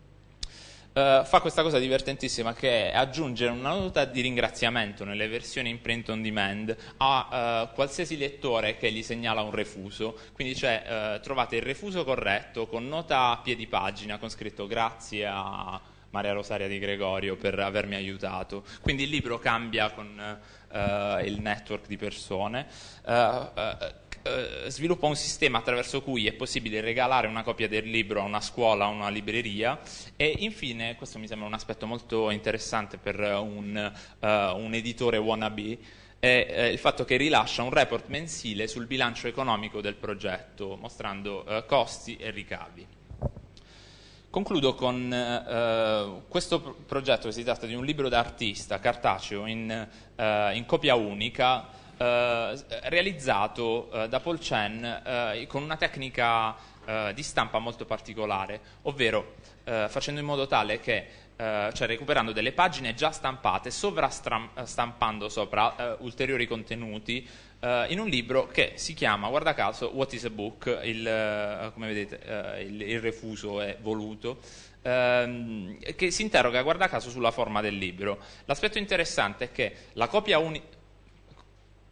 Uh, fa questa cosa divertentissima che è aggiungere una nota di ringraziamento nelle versioni in print on demand a uh, qualsiasi lettore che gli segnala un refuso, quindi c'è, uh, trovate il refuso corretto con nota a piedi pagina con scritto grazie a Maria Rosaria Di Gregorio per avermi aiutato. Quindi il libro cambia con uh, il network di persone, uh, uh, uh, sviluppa un sistema attraverso cui è possibile regalare una copia del libro a una scuola o a una libreria, e infine, questo mi sembra un aspetto molto interessante per un, uh, un editore wannabe, è il fatto che rilascia un report mensile sul bilancio economico del progetto, mostrando uh, costi e ricavi. Concludo con eh, questo progetto, che si tratta di un libro d'artista cartaceo in, eh, in copia unica, eh, realizzato eh, da Paul Chen eh, con una tecnica eh, di stampa molto particolare, ovvero eh, facendo in modo tale che, eh, cioè recuperando delle pagine già stampate, sovrastampando sopra eh, ulteriori contenuti eh, in un libro che si chiama, guarda caso, What is a Book. Il, eh, come vedete eh, il, il refuso è voluto, ehm, che si interroga, guarda caso, sulla forma del libro. L'aspetto interessante è che la copia unica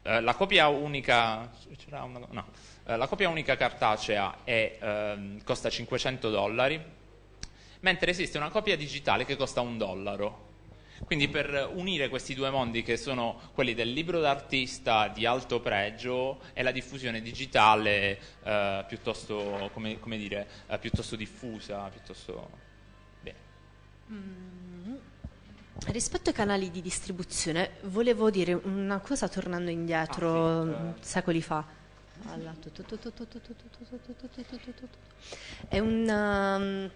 eh, la copia unica c'era una, no, eh, la copia unica cartacea è, eh, costa cinquecento dollari, mentre esiste una copia digitale che costa un dollaro. Quindi per unire questi due mondi, che sono quelli del libro d'artista di alto pregio e la diffusione digitale eh, piuttosto, come, come dire, eh, piuttosto diffusa, piuttosto bene. Mm. Rispetto ai canali di distribuzione, volevo dire una cosa tornando indietro, ah, sì. secoli fa. Allora, è un... Um,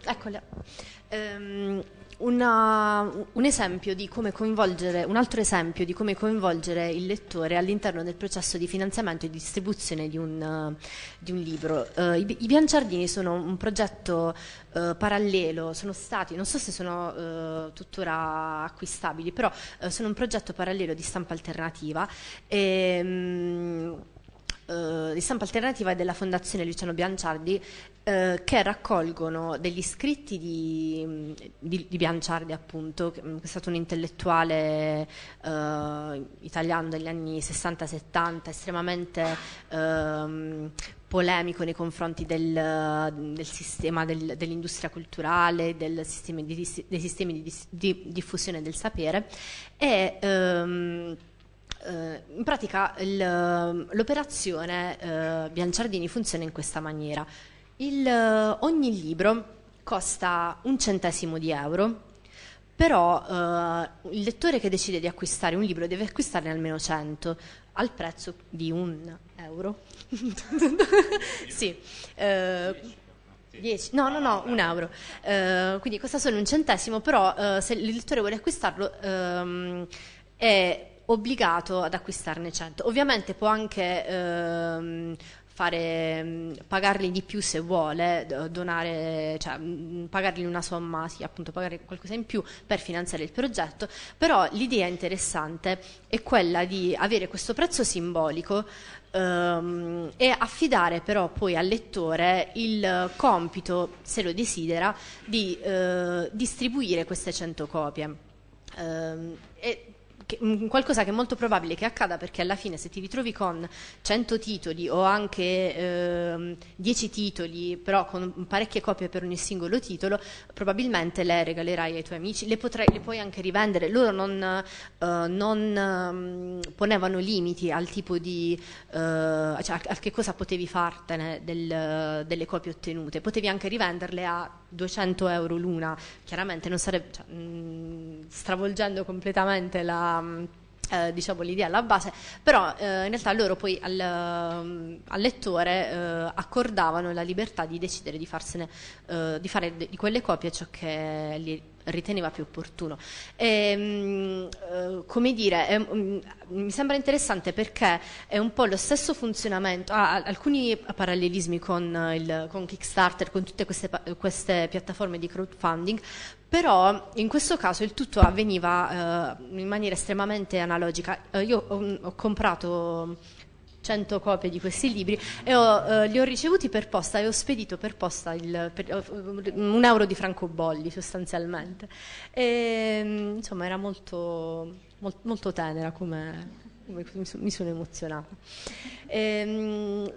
Eccola, um, una, un esempio di come coinvolgere, un altro esempio di come coinvolgere il lettore all'interno del processo di finanziamento e distribuzione di un, uh, di un libro. Uh, i, I Bianciardini sono un progetto uh, parallelo, sono stati, non so se sono uh, tuttora acquistabili, però uh, sono un progetto parallelo di stampa alternativa. E, um, Uh, di stampa alternativa e della Fondazione Luciano Bianciardi, uh, che raccolgono degli scritti di, di, di Bianciardi, appunto, che è stato un intellettuale uh, italiano degli anni sessanta settanta, estremamente uh, polemico nei confronti del, del sistema del, dell'industria culturale, del sistema di, dei sistemi di, di diffusione del sapere, e um, Uh, in pratica l'operazione uh, Bianciardini funziona in questa maniera. Il, uh, ogni libro costa un centesimo di euro, però uh, il lettore che decide di acquistare un libro deve acquistarne almeno cento al prezzo di un euro. Sì, uh, dieci, no no no, un euro, uh, quindi costa solo un centesimo, però uh, se il lettore vuole acquistarlo um, è obbligato ad acquistarne cento. Ovviamente può anche um, fare, pagarli di più se vuole, donare, cioè pagargli una somma, sì, appunto, pagare qualcosa in più per finanziare il progetto, però l'idea interessante è quella di avere questo prezzo simbolico ehm, e affidare però poi al lettore il compito, se lo desidera, di eh, distribuire queste cento copie. Eh, e, qualcosa che è molto probabile che accada, perché alla fine se ti ritrovi con cento titoli o anche eh, dieci titoli, però con parecchie copie per ogni singolo titolo, probabilmente le regalerai ai tuoi amici, le, potrai, le puoi anche rivendere. Loro non, eh, non eh, ponevano limiti al tipo di eh, cioè a che cosa potevi fartene del, delle copie ottenute. Potevi anche rivenderle a duecento euro l'una, chiaramente non sarebbe, cioè, mh, stravolgendo completamente la Eh, diciamo l'idea alla base, però eh, in realtà loro poi al, al lettore eh, accordavano la libertà di decidere di farsene eh, di fare di quelle copie ciò che gli riteneva più opportuno. E, mh, eh, come dire, è, mh, mi sembra interessante perché è un po' lo stesso funzionamento, ha ah, alcuni parallelismi con, il, con Kickstarter, con tutte queste, queste piattaforme di crowdfunding, però in questo caso il tutto avveniva eh, in maniera estremamente analogica. Eh, io ho, ho comprato cento copie di questi libri e ho, eh, li ho ricevuti per posta e ho spedito per posta il, per, un euro di francobolli sostanzialmente. E, insomma, era molto, molto, molto tenera, come, come mi sono emozionata. E,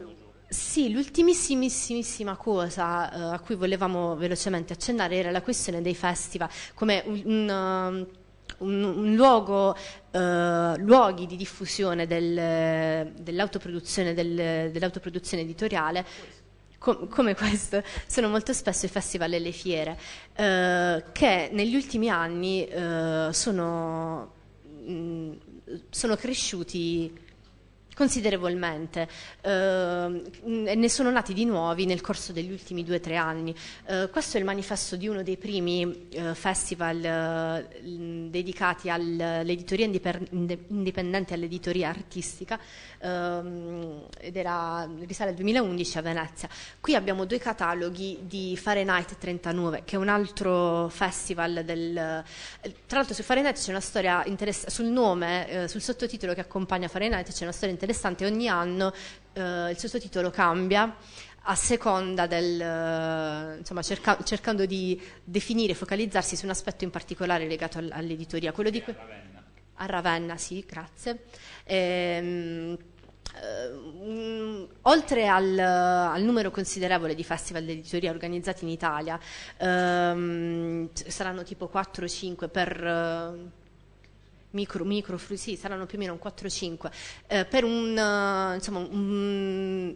sì, l'ultimissimissima cosa uh, a cui volevamo velocemente accennare era la questione dei festival, come un, un, un, un luogo, uh, luoghi di diffusione del, dell'autoproduzione del, dell'autoproduzione editoriale. Com come questo, sono molto spesso i festival e le fiere, uh, che negli ultimi anni uh, sono, mh, sono cresciuti considerevolmente, eh, ne sono nati di nuovi nel corso degli ultimi due o tre anni. Eh, questo è il manifesto di uno dei primi eh, festival eh, dedicati all'editoria indipendente e all'editoria artistica, ehm, ed era, risale al duemilaundici a Venezia. Qui abbiamo due cataloghi di Fahrenheit trentanove, che è un altro festival del... Tra l'altro su Fahrenheit c'è una storia interessante, sul nome, eh, sul sottotitolo che accompagna Fahrenheit c'è una storia interessante. Ogni anno eh, il sottotitolo cambia a seconda del eh, insomma cerca, cercando di definire, focalizzarsi su un aspetto in particolare legato all'editoria, quello di a Ravenna. a Ravenna, sì, grazie. Ehm, Uh, oltre al, al numero considerevole di festival d'editoria organizzati in Italia, um, saranno tipo quattro o cinque per uh, micro, micro sì, saranno più o meno un quattro o cinque uh, per un uh, insomma un,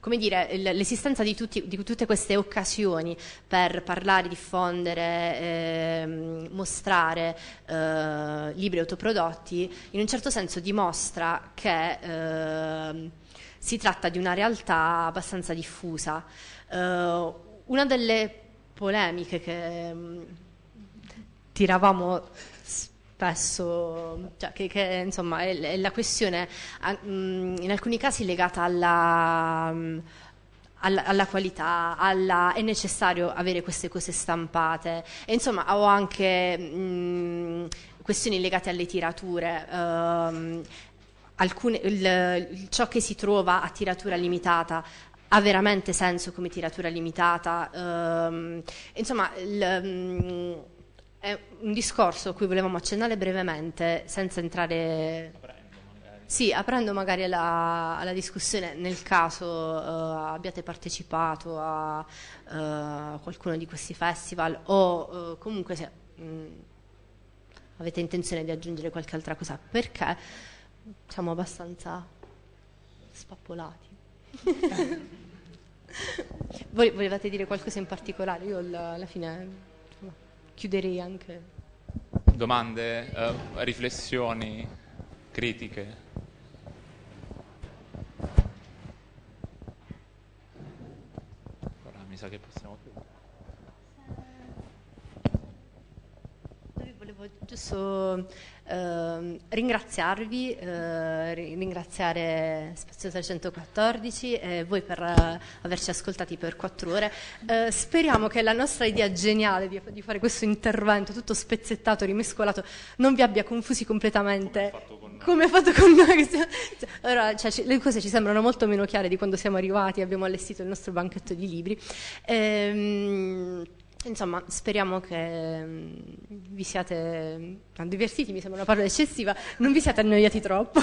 come dire, l'esistenza di, di tutte queste occasioni per parlare, diffondere, eh, mostrare eh, libri autoprodotti, in un certo senso dimostra che eh, si tratta di una realtà abbastanza diffusa. Eh, una delle polemiche che mh, tiravamo spesso, cioè che, che insomma è, è la questione in alcuni casi legata alla, alla, alla qualità, alla, è necessario avere queste cose stampate, e insomma ho anche mh, questioni legate alle tirature, ehm, alcune, il, ciò che si trova a tiratura limitata ha veramente senso come tiratura limitata, ehm, insomma il, mh, è un discorso a cui volevamo accennare brevemente, senza entrare... Aprendo magari, sì, aprendo magari alla, alla discussione, nel caso uh, abbiate partecipato a uh, qualcuno di questi festival, o uh, comunque se mh, avete intenzione di aggiungere qualche altra cosa, perché siamo abbastanza spappolati. Voi volevate dire qualcosa in particolare? Io alla fine... chiuderei anche. Domande, eh, riflessioni, critiche? Ora mi sa che possiamo chiudere. Volevo giusto eh, ringraziarvi, eh, ringraziare Spazio trecentoquattordici e voi per eh, averci ascoltati per quattro ore. Eh, speriamo che la nostra idea geniale di, di fare questo intervento tutto spezzettato, rimescolato, non vi abbia confusi completamente come è fatto con noi. Allora, cioè, le cose ci sembrano molto meno chiare di quando siamo arrivati e abbiamo allestito il nostro banchetto di libri. Ehm, Insomma, speriamo che vi siate divertiti, mi sembra una parola eccessiva, non vi siate annoiati troppo.